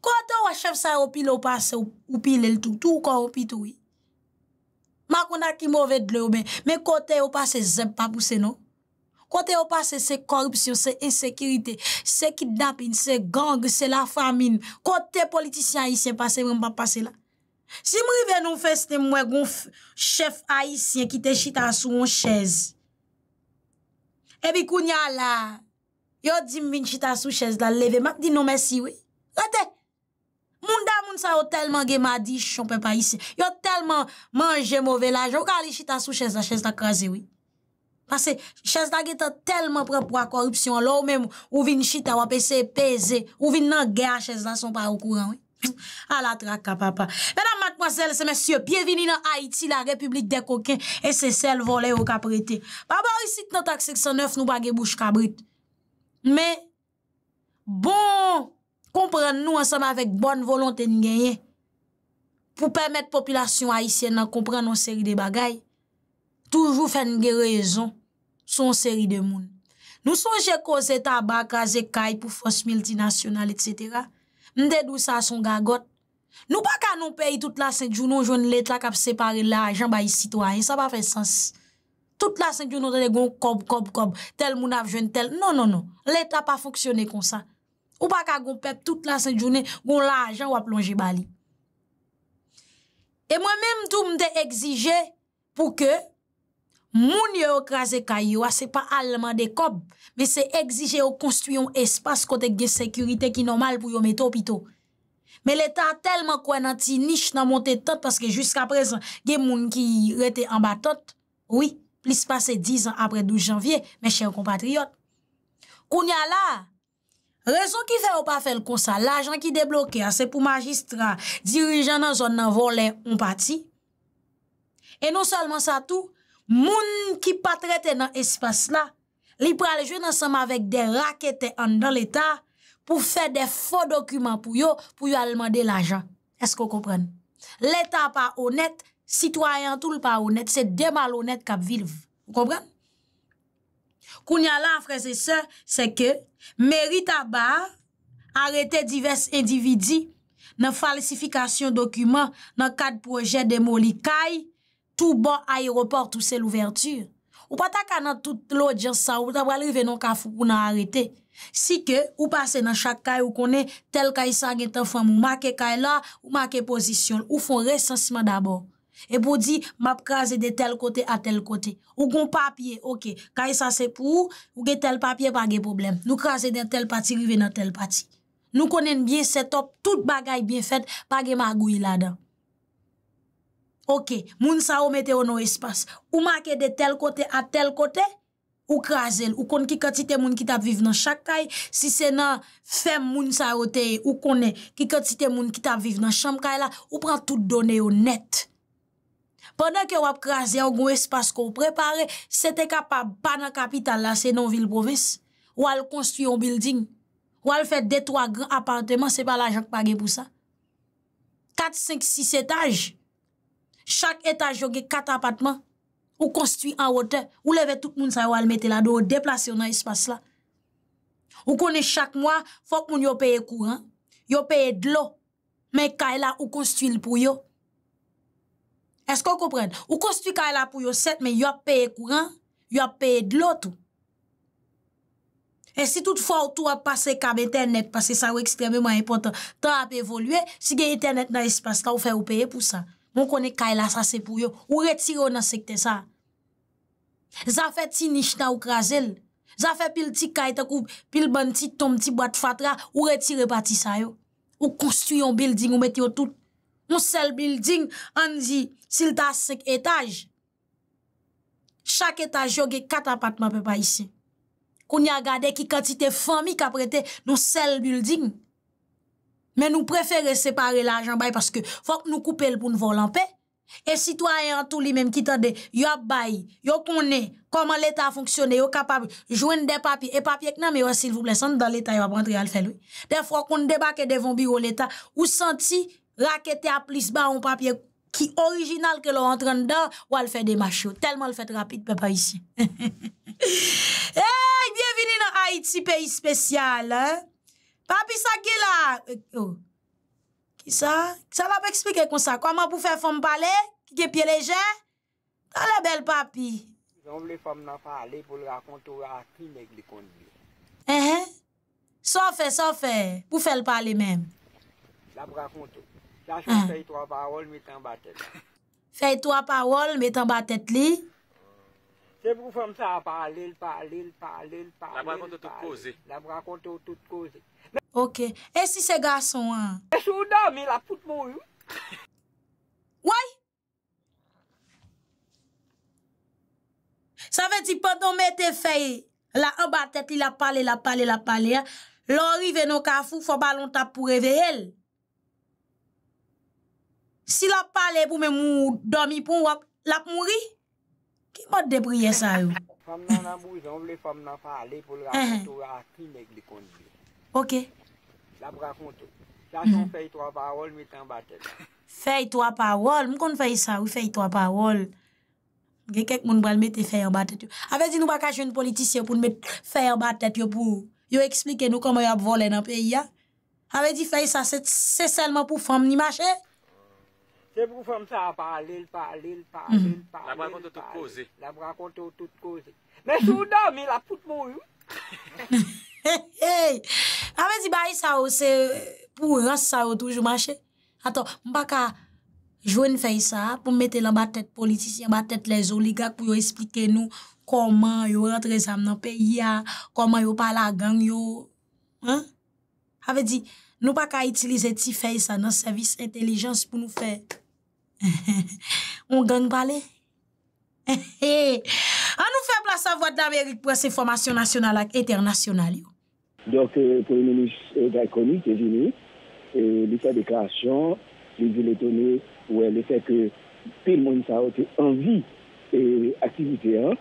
Côté on chef ça, on pile, on passe, on pile, tout, tout, on pile, tout, oui. Je suis mauvais de l'eau, mais côté on passe, c'est pas poussé, non? Côté au passé, c'est corruption, c'est insécurité, c'est kidnapping, c'est gang, c'est la famine. Côté politicien haïtien, passé, on pas passer là. Si m'rive nous fait c'était moi gon chef haïtien qui te chita sous une chaise. Et puis kounya là, yo di m'vin chita sous chaise là, lever, m'a dit non merci oui. Rete. Moun da moun sa yo tellement gé madi chon peuple haïtien. Yo tellement manger mauvais là, yo ka li chita sous chaise, la chaise la crasé oui. Parce que chaise d'agé tellement propre à corruption, là ou même, ou vin chita, ou apese pese, ou vin nan guerre, chaise là sont pas au courant, oui. À la traque, papa. Mesdames, mademoiselles, c'est messieurs, bienvenue dans Haïti, la République des coquins, et c'est celle volée au capreté. Papa, ici, dans taxe six cent neuf, nous bagé bouche cabrit. Mais, bon, comprendre-nous ensemble avec bonne volonté de gagner, pour permettre population haïtienne de comprendre nos séries de bagailles, toujours faire une raison. Son série de monde. Nous songeons cause tabac, cause caille pour force multinationale, et cetera. M'dedou ça son gagote. Nous pas qu'à nous payer toute la sainte journée, joindre l'état qui a séparé l'argent par les citoyens. Ça pas fait sens. Toute la sainte journée, nous avons cob, cob, cob. Tel moun a jeune tel. Non, non, non. L'état pas fonctionné comme ça. Ou pas qu'à gon pep toute la sainte journée, gon l'argent ou à plonger bali. Et moi-même, tout m'de exigé pour que moun yo krasé kayo, c'est pas allemand de cob, mais c'est exiger ou construire un espace côté de sécurité qui normal pour yon mettre hôpitaux. Mais l'État tellement quoi nan ti niche nan monte tante parce que jusqu'à présent, gen moun qui rete en bas tante. Oui, plus passé dix ans après douze janvier, mes chers compatriotes. Kounya la, raison qui fait ou pas faire le ça, l'argent qui débloqué, c'est pour magistrat, dirigeant dans zone nan volé on parti. Et non seulement ça tout, moun qui pas traité dans espace là, li pral jouer ensemble avec des raquettes en dans l'état pour faire des faux documents pour yo pour yo demander l'argent. Est-ce qu'on comprend? L'état pas honnête, citoyen tout le pas honnête, c'est des malhonnêtes qui vivent. Vous comprenez? Kounya la frères et sœurs, c'est que mérite à bar arrêter divers individus dans falsification documents dans cadre projet démoli kay. Tout bon aéroport, tout c'est l'ouverture. Ou pas ta dans toute l'audience ça, ou ta arriver non ka fou pour nan arrêter. Si que ou passer dans chaque kay ou connaît tel kay ça gen tan fam ou marqué kay là, ou marqué position, ou font recensement d'abord. Et pour dire m'a craser de tel côté à tel côté. Ou gon papier, OK, kay ça c'est pour ou gen tel papier pas gen problème. Nous craser dans tel parti, rive dans tel parti. Nous connaissons bien cette top, tout bagay bien fait, pas de magouille là-dedans. Ok, moun sa ou mette ou non espace. Ou marquez de tel côté à tel côté, ou krasel. Ou kon ki quantité moun ki tap vive dans chaque kay, si c'est nan fem moun sa ou te, ou connaît ki quantité moun ki tap vive dans chambre kay la, ou prend tout donné au net. Pendant que vous crasez, vous avez un espace qu'on prépare, c'était capable, pas dans la capitale, là, c'est dans la ville province. Ou elle construit un building. Ou elle fait deux, trois grands appartements, c'est pas l'argent qui pague pour ça. Quatre, cinq, six étages. Chaque étage, vous avez quatre appartements. Ou construit en hauteur. Ou levez tout le monde, ça va le mettre là, ou déplacer dans l'espace là. Ou connaît chaque mois, faut que vous payez courant, vous payez de l'eau. Mais quand là, vous construisez pour vous. Est-ce qu'on comprend? Ou construit la pour yon sept, mais yon paye courant, yon paye de l'autre. Et si toutefois ou tout a passé par Internet, parce que ça est extrêmement important, tant a évolué, si yon Internet dans l'espace, là, ou fait ou paye pour ça. Mon connaît Kaila, ça c'est pour yon. Ou retire dans secteur ça. Ça fait ti niche nan ou krasel. Ça fait pile ti kaita kou, pile bon ti tom ti boîte fatra, ou retire parti ça yo. Ou construit un building, ou mette yon tout. Mon seul building, on dit, s'il t'a cinq étages, chaque étage, il y a quatre appartements, papa, ici. Qu'on y a gardé qui quantité de famille qui a prêté nos seul building. Mais nous préférons séparer l'argent, parce que faut que nous couper pour nous voler en paix. Et citoyens, tous les mêmes qui t'ont dit, yo bail, yo connaît comment l'État fonctionne, yo capable de joindre des papiers. Et papiers, non, mais s'il vous plaît, dans l'État, yo va rentrer à le faire, oui. Des fois, qu'on débarque devant le bureau de l'État, ou senti, raquette à plus bas un papier qui original que l'on entre dedans ou elle fait des machos. Tellement elle fait rapide, papa, ici. Eh, hey, bienvenue dans Haïti, pays spécial. Hein? Papi, ça qui là? Oh. Qui ça? Ça va m'expliquer comme ça. Comment pour faire femme parler? Qui est pied léger? T'as la belle papi. Donc, les femmes n'ont pas allé pour le raconter à qui les conduire. Eh, ça fait, ça fait. Pour faire le parler même. La raconte. Ah. Fais trois paroles, mets en bas tête. Fais trois paroles, mets en bas tête. C'est pour faire ça, parler, parler, parler, parler. La braconte tout causé. La braconte tout causé. Ok. Et si c'est garçon, hein? Je suis là, mais la foute mouille. Ouais. Ça veut dire pendant mettez fait la en bas tête, il a parlé, la parlé, la parlé. L'arrivée nos cafou, faut ballon tape pour réveiller elle. Si la parle pour même dormir pour la mourir, qui m'a débrouillé ça? Yo? Ok. La raconte. La fait trois paroles, mais t'en bas tête. Fait trois paroles, m'on kon fait ça, ou fait trois paroles. Gè quelqu'un moun bral mette fait en bas tête. Avec dit nous pas ka jeune politicien pour mettre fait en bas tête pour yo expliquer nous comment yo voler dans pays ya. Avec dit fait ça c'est seulement pour femme ni marcher. C'est pour faire ça, parler, parler, parler, parler. La braconte tout causé. La braconte tout causé. Mais soudain, mais la poutre mouille. Hey! Avec dit, bah, ça, c'est pour rendre ça, toujours marcher. Attends, m'pas qu'à jouer une feuille ça, pour mettre la ma tête politicien, ma tête les oligarques, pour expliquer nous comment ils rentrent ça dans le pays, comment ils parlent à la gang, yo. Hein? Avec dit, nous pas qu'à utiliser ti feuille ça dans le service intelligence pour nous faire. On gagne parler. On nous fait place à voix de l'Amérique pour ces formations nationales et internationales. Donc, le Premier ministre Garry Conille est venu, il fait déclaration, il dit l'étonné, ou le fait que tout le monde a envie et activité, hein,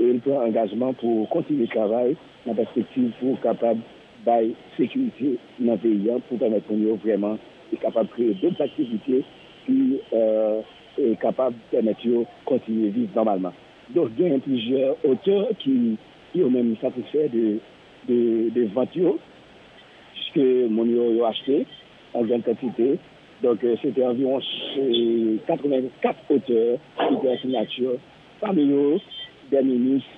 et il prend engagement pour continuer le travail dans la perspective pour capable de sécurité dans le pays, pour permettre qu'on soit vraiment capable de créer d'autres activités qui euh, est capable de permettre de continuer à vivre normalement. Donc, il y a plusieurs auteurs qui, qui ont même satisfait de, de, de ventes, puisque mon yo a acheté en grande quantité. Donc, c'était environ quatre-vingt-quatre auteurs qui étaient en signature, parmi eux des ministres,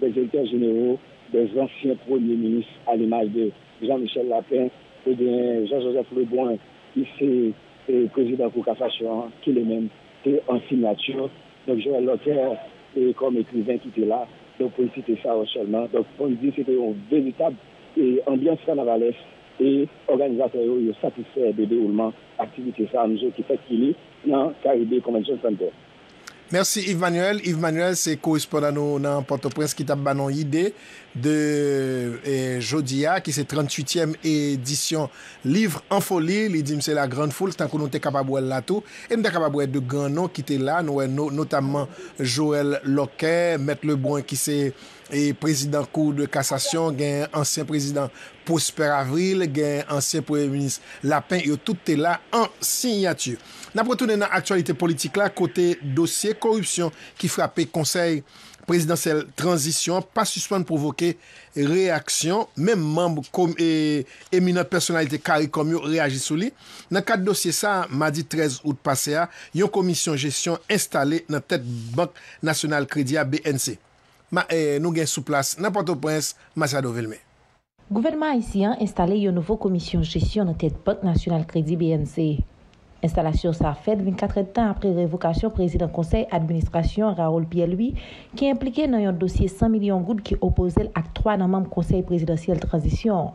des directeurs généraux, des anciens premiers ministres, à l'image de Jean-Michel Lapin et de Jean-Joseph Leboin, qui s'est et président Koukafachouan, qui est le même, qui est en signature. Donc, Joël Loquet, comme écrivain qui était là, donc pour citer ça seulement. Donc, on dit que c'était une véritable ambiance carnavalesque et organisateurs sont satisfaits du déroulement activité ça nous qui fait qu'il est dans Caribé Convention Center. Merci Yves Manuel. Yves Manuel, c'est correspondant dans Port-au-Prince qui t'a donné une idée de eh, Jodia, qui c'est trente-huitième édition Livre en folie. Il dit que c'est la grande foule, tant qu'on nous était capable de là tout. Et nous sommes capables de grands noms qui étaient là, nous, notamment Joël Loquet, Maître Leboin qui c'est et président cour de cassation, ancien président Prosper Avril, ancien premier ministre Lapin, et tout est là en signature. Nous retournons dans l'actualité politique, là, côté dossier corruption qui frappait conseil présidentiel transition, pas suspendre provoquer réaction, même membre comme et éminente personnalité Garry Conille réagit sur lui. Dans quatre dossiers ça, mardi treize août passé, il y a une commission gestion installée dans tête Banque Nationale Crédit B N C. Ma, eh, nous sommes sous place, n'importe où, Prince, Massado Vilme. Le gouvernement haïtien a installé une nouvelle commission gestion dans tête Banque Nationale Crédit B N C. Installation ça fait vingt-quatre heures de temps après révocation président conseil administration Raoul Pielui qui est impliqué dans un dossier cent millions de gouttes qui opposait l'acte trois dans membre conseil présidentiel transition.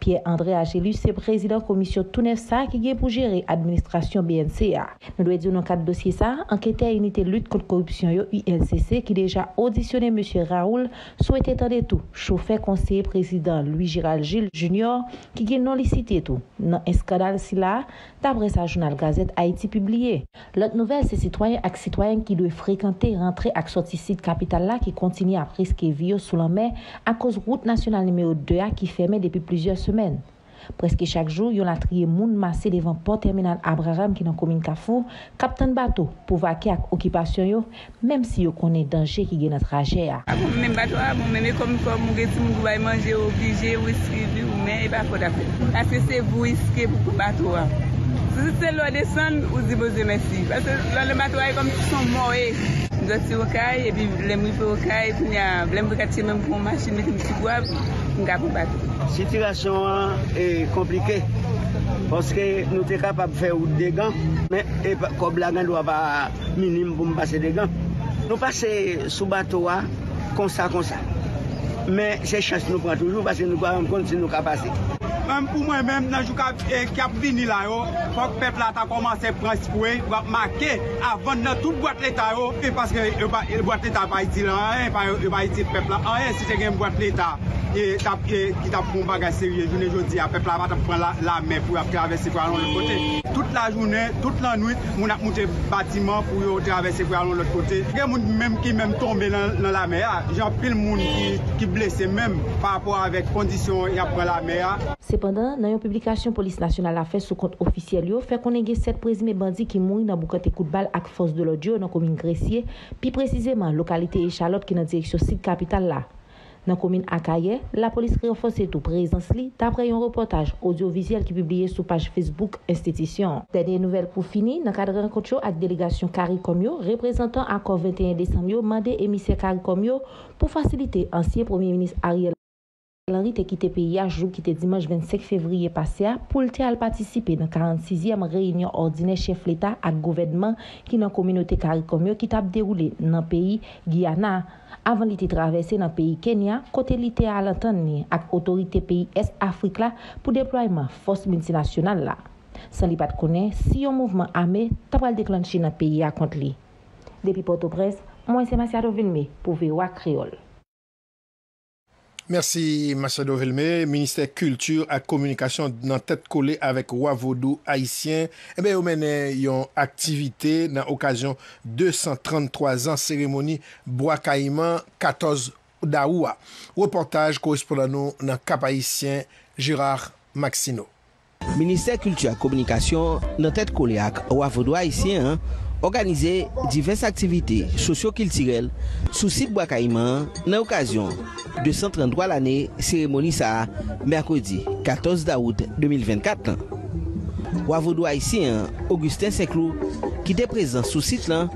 Pierre André Agélu, c'est président commission Tounessa qui est pour gérer administration B N C A. Nous devons dire dans quatre dossiers ça, enquêteur unité lutte contre corruption U L C C qui déjà auditionné monsieur Raoul souhaitait tendre tout. Chauffeur conseiller président Louis Giral Gilles Junior qui est non licité tout. Dans un scandale si là, d'après sa journal Gazette Haïti publié. L'autre nouvelle c'est citoyens et citoyennes qui doivent fréquenter, rentrer et sortir site capitale là qui continue à risquer vie sous la mer à cause route nationale numéro deux A qui fermait depuis plusieurs semaines. Semaine. Presque chaque jour, yon a trié moun massé devant port terminal Abraham qui dans commune Kafou, capitaine bateau pour vaquer avec occupation yo, même si yo connaît danger qui gagne dans trajet a. Même bateau mon même comme comme mon petit moun va manger obligé ou suivi ou mais pas faut d'affaire. Parce que c'est vous risquer pour bateau a. Si c'est l'eau descend ou dit besoin merci parce que le bateau est comme sont morts et nous sorti au caille et puis les mouille au caille puis a blème quartier même pour machine qui petit bois pour bateau. Situation est compliquée parce que nous sommes capables de faire des gants, mais comme la gagne doit pas minimum pour passer des gants. Nous passons sous bateau comme ça, comme ça. Mais ces chances nous prend toujours parce que nous avons compte si nous sommes capables. Même pour moi-même, dans le jour qui a fini là, il faut que le peuple a commencé à prendre ce point, il marquer avant de tout boîte l'État, parce que le boîte l'État va être là, il va être le peuple là. Si c'est une boîte l'État, et qui t'a pris un bagage sérieux, je ne dis pas, le peuple va prendre la mer pour traverser pour aller de l'autre côté. Toute la journée, toute la nuit, on a monté bâtiment pour traverser pour aller de l'autre côté. Il y a des gens même qui même tombé dans la mer, j'ai plein de monde qui blessé même par rapport avec conditions et après la mer. Cependant, dans une publication police nationale a fait sous compte officiel yo, fait qu'on ait sept présumés bandits qui mourent dans boucanté coup de balle avec force de l'audio dans commune Gressier, puis précisément localité Échalotte qui est dans direction site capitale là. Dans la commune Akaye, la police renforce tout présence li d'après un reportage audiovisuel qui publié sur page Facebook institution. Dernière nouvelle pour finir, dans cadre rencontre avec délégation Garry Conille, représentant accord vingt et un décembre, mandé émissaire Garry Conille pour faciliter ancien premier ministre Ariel Henry qui quitté pays à jour qui était dimanche vingt-cinq février passé pour le participer dans quarante-sixième réunion ordinaire chef l'État et gouvernement qui dans communauté Garry Conille qui t'a déroulé dans pays Guyana avant de traverser dans pays Kenya côté l'ité à l'entendre avec autorité pays Est Afrique là pour déploiement force multinationale là sans li pas connaître si un mouvement armé t'a pas déclencher dans pays à contre lui depuis Port-au-Prince moi c'est Massado Vilme pour V O A Créole. Merci, Massado Vilme, ministère Culture et Communication, dans tête collée avec Roi Vaudou haïtien. Eh bien, vous menez une activité dans l'occasion deux cent trente-trois ans cérémonie Wakaïman quatorze Daoua. Reportage correspondant nous dans Cap Haïtien, Gérard Maxino. Ministère Culture et Communication, dans tête collée avec Roi Vaudou haïtien, organisé diverses activités socio-culturelles sous site Wakaïman dans l'occasion deux cent trente-trois l'année cérémonie ça mercredi quatorze août deux mille vingt-quatre. Wavodou haïtien Augustin Seclo qui était présent sous site là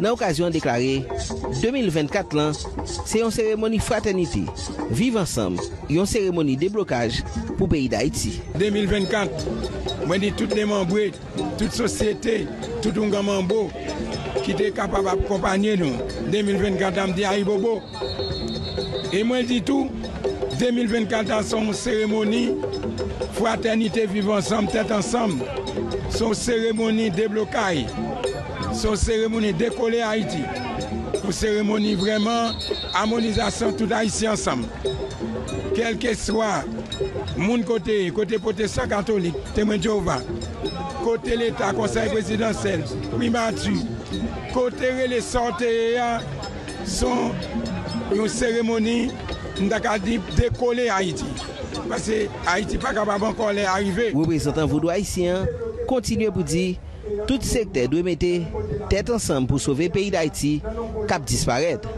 dans l'occasion déclaré deux mille vingt-quatre là c'est une cérémonie fraternité vivre ensemble une cérémonie déblocage pour pays d'Haïti. deux mille vingt-quatre moi dis toutes les membres toute société tout un gambo qui était capable d'accompagner nous deux mille vingt-quatre me dit aïe bobo. Et moi, je dis tout, deux mille vingt-quatre a son cérémonie Fraternité Vivre Ensemble, Tête Ensemble, son cérémonie déblocage, son cérémonie décoller Haïti, une cérémonie vraiment harmonisation tout Haïtien ensemble. Quel que soit mon côté, côté protestant catholique, témoin de Jéhovah, côté l'État, conseil présidentiel, primature, côté les santé, sont une cérémonie décoller Haïti. Parce que Haïti n'est pas capable encore d'arriver. Représentant Voudou Haïtien, continuez pour dire tout secteur doit mettre tête ensemble pour sauver le pays d'Haïti cap disparaître.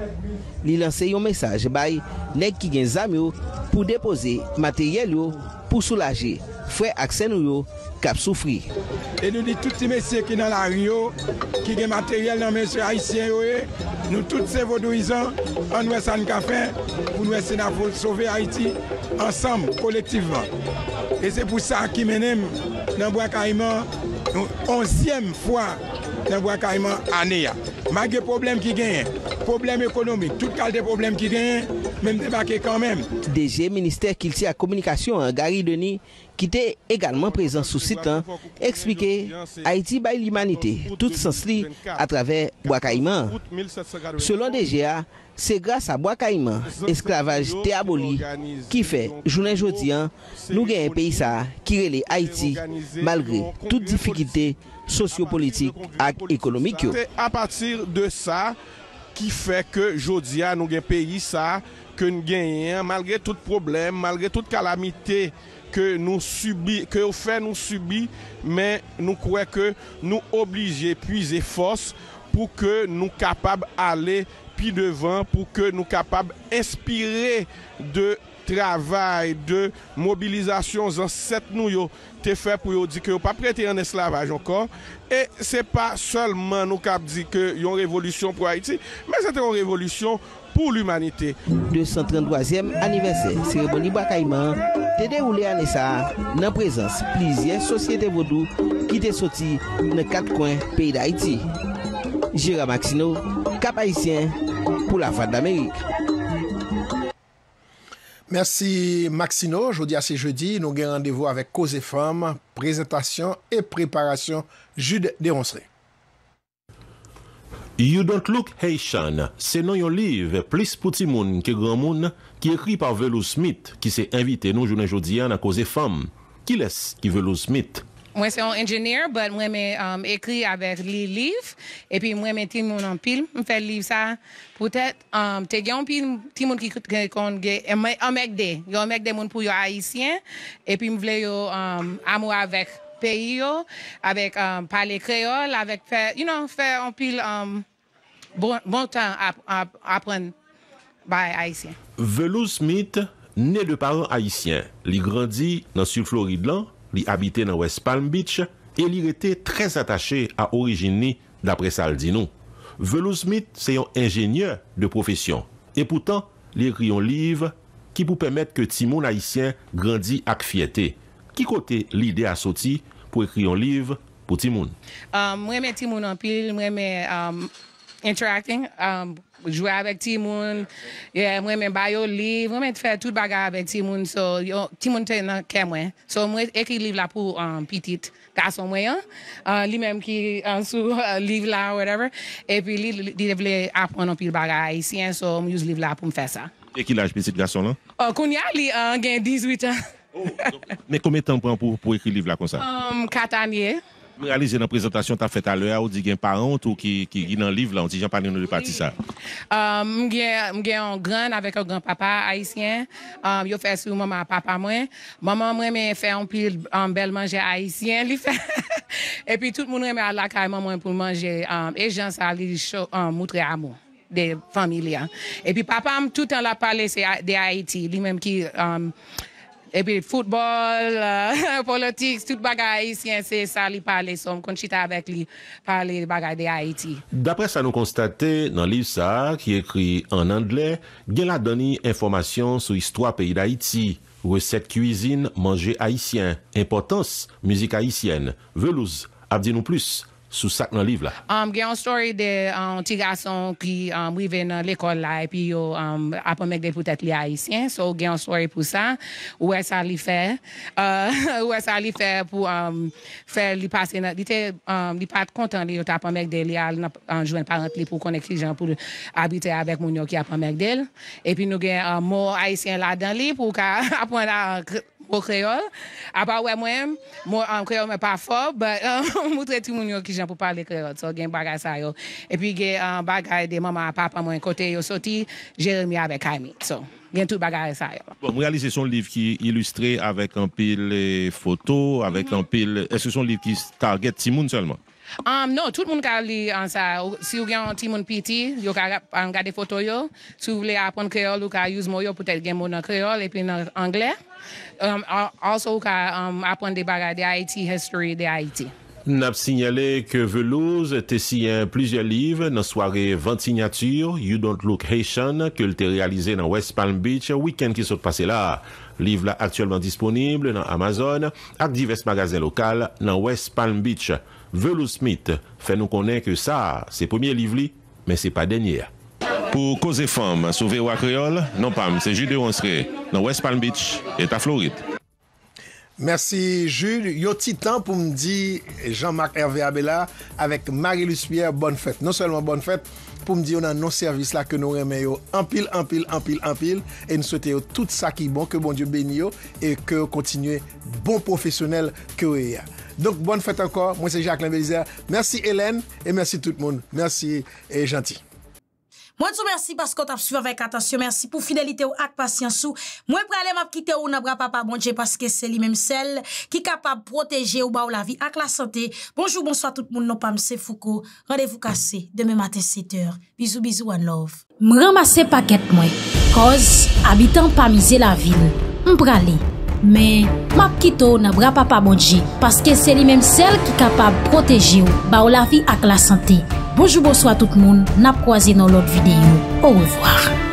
Il lance un message bay nèg ki gen zam yo pour déposer matériel yo pour soulager frère accès nou yo cap souffrir. Et nous dit tout messieurs qui dans la rue qui gen matériel dans monsieur haïtien yo, nous tous ces vaudouisants on doit ça café pour nous essayer de sauver Haïti ensemble collectivement. Et c'est pour ça qui mène dans Wakaïman onzième fois dans Wakaïman année. Malgré les problèmes qui gagnent, problèmes économiques, tout cas des problèmes qui gagnent, même débarquer quand même. D G ministère Culture et Communication, Gary Denis, qui était également présent sous site, expliquait Haïti par l'humanité, tout sens li à travers Wakaïman. Selon D G A, c'est grâce à Wakaïman, esclavage était aboli, qui fait, journée aujourd'hui, nous gagnons un pays qui relève Haïti malgré toute difficulté sociopolitique et économique. C'est à partir de ça qui fait que Jodia nous gagne pays ça que nous gagnons malgré tout problème, malgré toute calamité que nous subissons, que au fait nous subissons, mais nous croyons que nous obligés puiser force pour que nous capables d'aller plus devant, pour que nous capables d'inspirer de travail, de mobilisation, sept nous te fait pour dire que pas prêté en esclavage encore. Et ce n'est pas seulement nous qui dit que y a une révolution pour Haïti, mais c'est une révolution pour l'humanité. deux cent trente-troisième anniversaire cérémonie Wakaïman te déroulé à Nessa dans présence plusieurs sociétés vaudou qui étaient sorties dans quatre coins pays d'Haïti. Gérard Maxino, Cap Haïtien pour la Voix d'Amérique. Merci Maxino. Jeudi à ce jeudi, nous avons rendez-vous avec Cause et Femmes, présentation et préparation Jude Deronseré. You Don't Look Haitian, c'est non un livre plus pour petit monde que grand monde qui écrit par Velus Smith qui s'est invité nous journée jeudi à Cause et Femmes. Qui laisse qui Velus Smith? Moi c'est un ingénieur, mais moi um, écrit avec les livres et puis moi mes petits mon en pile, me fait livre ça peut-être um, te gagne pile petit monde qui qu'on un mec des, un mec des monde pour les haïtiens et puis me voulait yo um, amour avec pays yo, avec um, parler créole, avec faire you know faire en pile um, bon, bon temps à apprendre by haïtien. Velus Smith né de parents haïtiens, il grandit dans sud Floride là. Il habitait dans West Palm Beach et il était très attaché à origine d'après Saldino. Velus Smith, c'est un ingénieur de profession. Et pourtant, il écrit un livre qui pour permettre que Timon haïtien grandit avec fierté. Qui côté l'idée a sorti pour écrire un livre pour Timon? Moi, je Timon en pile, moi, je interacting, um, jouer avec Timoun, yeah, moi même bailler livre, moi faire tout bagarre avec Timoun, so Timoun te nan kè moi. So moi écrit livre là pour um, petit garçon moyen, uh, lui même qui en sous uh, livre là whatever et puis lui il voulait apprendre pile bagarre haïtien, so moi use livre là pour me faire ça. Et qui l'âge petit garçon là? Oh, Kounia li a gen dix-huit ans. Oh, donc, mais combien de temps prend pour pour écrire livre là comme ça? Um, quatre années. Réalisé dans la présentation que tu as faite à l'heure, on dit qu'il y a un parent qui est dans le livre, on dit qu'il y a un parent qui ça. Je suis un grand avec un grand-papa haïtien. Je fais sur maman et papa. Maman, moi, fait un bel manger haïtien. Et puis tout le monde est à la caille maman pour manger. Et j'en ai montré amour des familles. Et puis papa, tout le temps, la parlé de Haïti. Lui-même qui. Et puis football, euh, politique, tout bagay haïtien, c'est ça, il parle, on continue avec lui, parler bagay de Haïti. D'après ça, nous constatons dans le livre ça, qui est écrit en anglais, il a donné information sur l'histoire pays d'Haïti, recettes cuisine, manger haïtien, importance, musique haïtienne. Velus, abdi nous plus, sous ça dans le livre là. Um, J'ai une story de un petit garçon qui um, vivait dans l'école là et puis il um, a pas mec peut-être les haïtiens. So j'ai une story pour ça. Où est-ce qu'il fait? Uh, où est-ce qu'il fait pour um, faire lui passer? Il était um, il pas content il a pas mec d'elle en jouant parent pour connecter gens pour habiter avec mon yo qui a pas mec d'elle. Et puis nous avons un mot haïtien là dans lui pour apprendre à au créole. À part ouais moi-même, moi en créole mais pas fort, mais montrer tout le monde qui j'en pour parler créole. So gain bagage ça yo. Et puis gain bagage de maman papa moi côté yo sorti Jérémy avec Ami. So gain tout bagage ça yo. Bon, réaliser son livre qui illustré avec un pile photos, avec mm -hmm. un pile. Est-ce que son livre qui target Timoun seulement? Um, non, tout le monde a lu en ça. Si vous avez un petit monde petit, vous pouvez regarder des photos. Si vous voulez apprendre créole, vous pouvez utiliser mots, peut-être des mots en créole et puis en anglais. Um, also, vous pouvez um, apprendre des bagages de Haïti, history de Haïti. Nous avons signalé que Velouz a signé plusieurs livres dans la soirée vingt signatures, You Don't Look Haitian, que tu as réalisé dans West Palm Beach, week-end qui s'est passé là. Livre là actuellement disponible dans Amazon, à divers magasins locaux dans West Palm Beach. Velus Smith fait nous connaître que ça, c'est premier livre, mais c'est pas dernier. Pour causer femme, sauver ou à créole, non pas, c'est Jude Deronseré, dans West Palm Beach, État Floride. Merci Jules. Yo ti temps pour me dire Jean-Marc Hervé Abella avec Marie-Luspierre, bonne fête. Non seulement bonne fête, pour me dire on a nos services là que nous remettons en pile, en pile, en pile, en pile. Et nous souhaitons tout ça qui est bon, que bon Dieu bénisse et que continuez bon professionnel que vous avez. Donc bonne fête encore. Moi c'est Jacques Lambézère. Merci Hélène et merci tout le monde. Merci et gentil. Moi, je vous remercie parce que vous avez suivi avec attention. Merci pour fidélité ou ak patience. Moi, pour aller m'apprêter ou n'abra papa bon Dieu parce que c'est lui-même celle qui est capable de protéger ou ba ou la vie ak la santé. Bonjour, bonsoir tout le monde. Non pas m'se Fouco. Rendez-vous cassé demain matin sept heures. Bisous, bisous, one love. M'ramasse paquet moi. Cause, habitant pas miser la ville. M'pralé. Mais, m'apprêter ou n'abra papa bon Dieu parce que c'est lui-même celle qui est capable de protéger ou ba ou la vie ak la santé. Bonjour, bonsoir tout le monde. N'a pas croisé dans l'autre vidéo. Au revoir.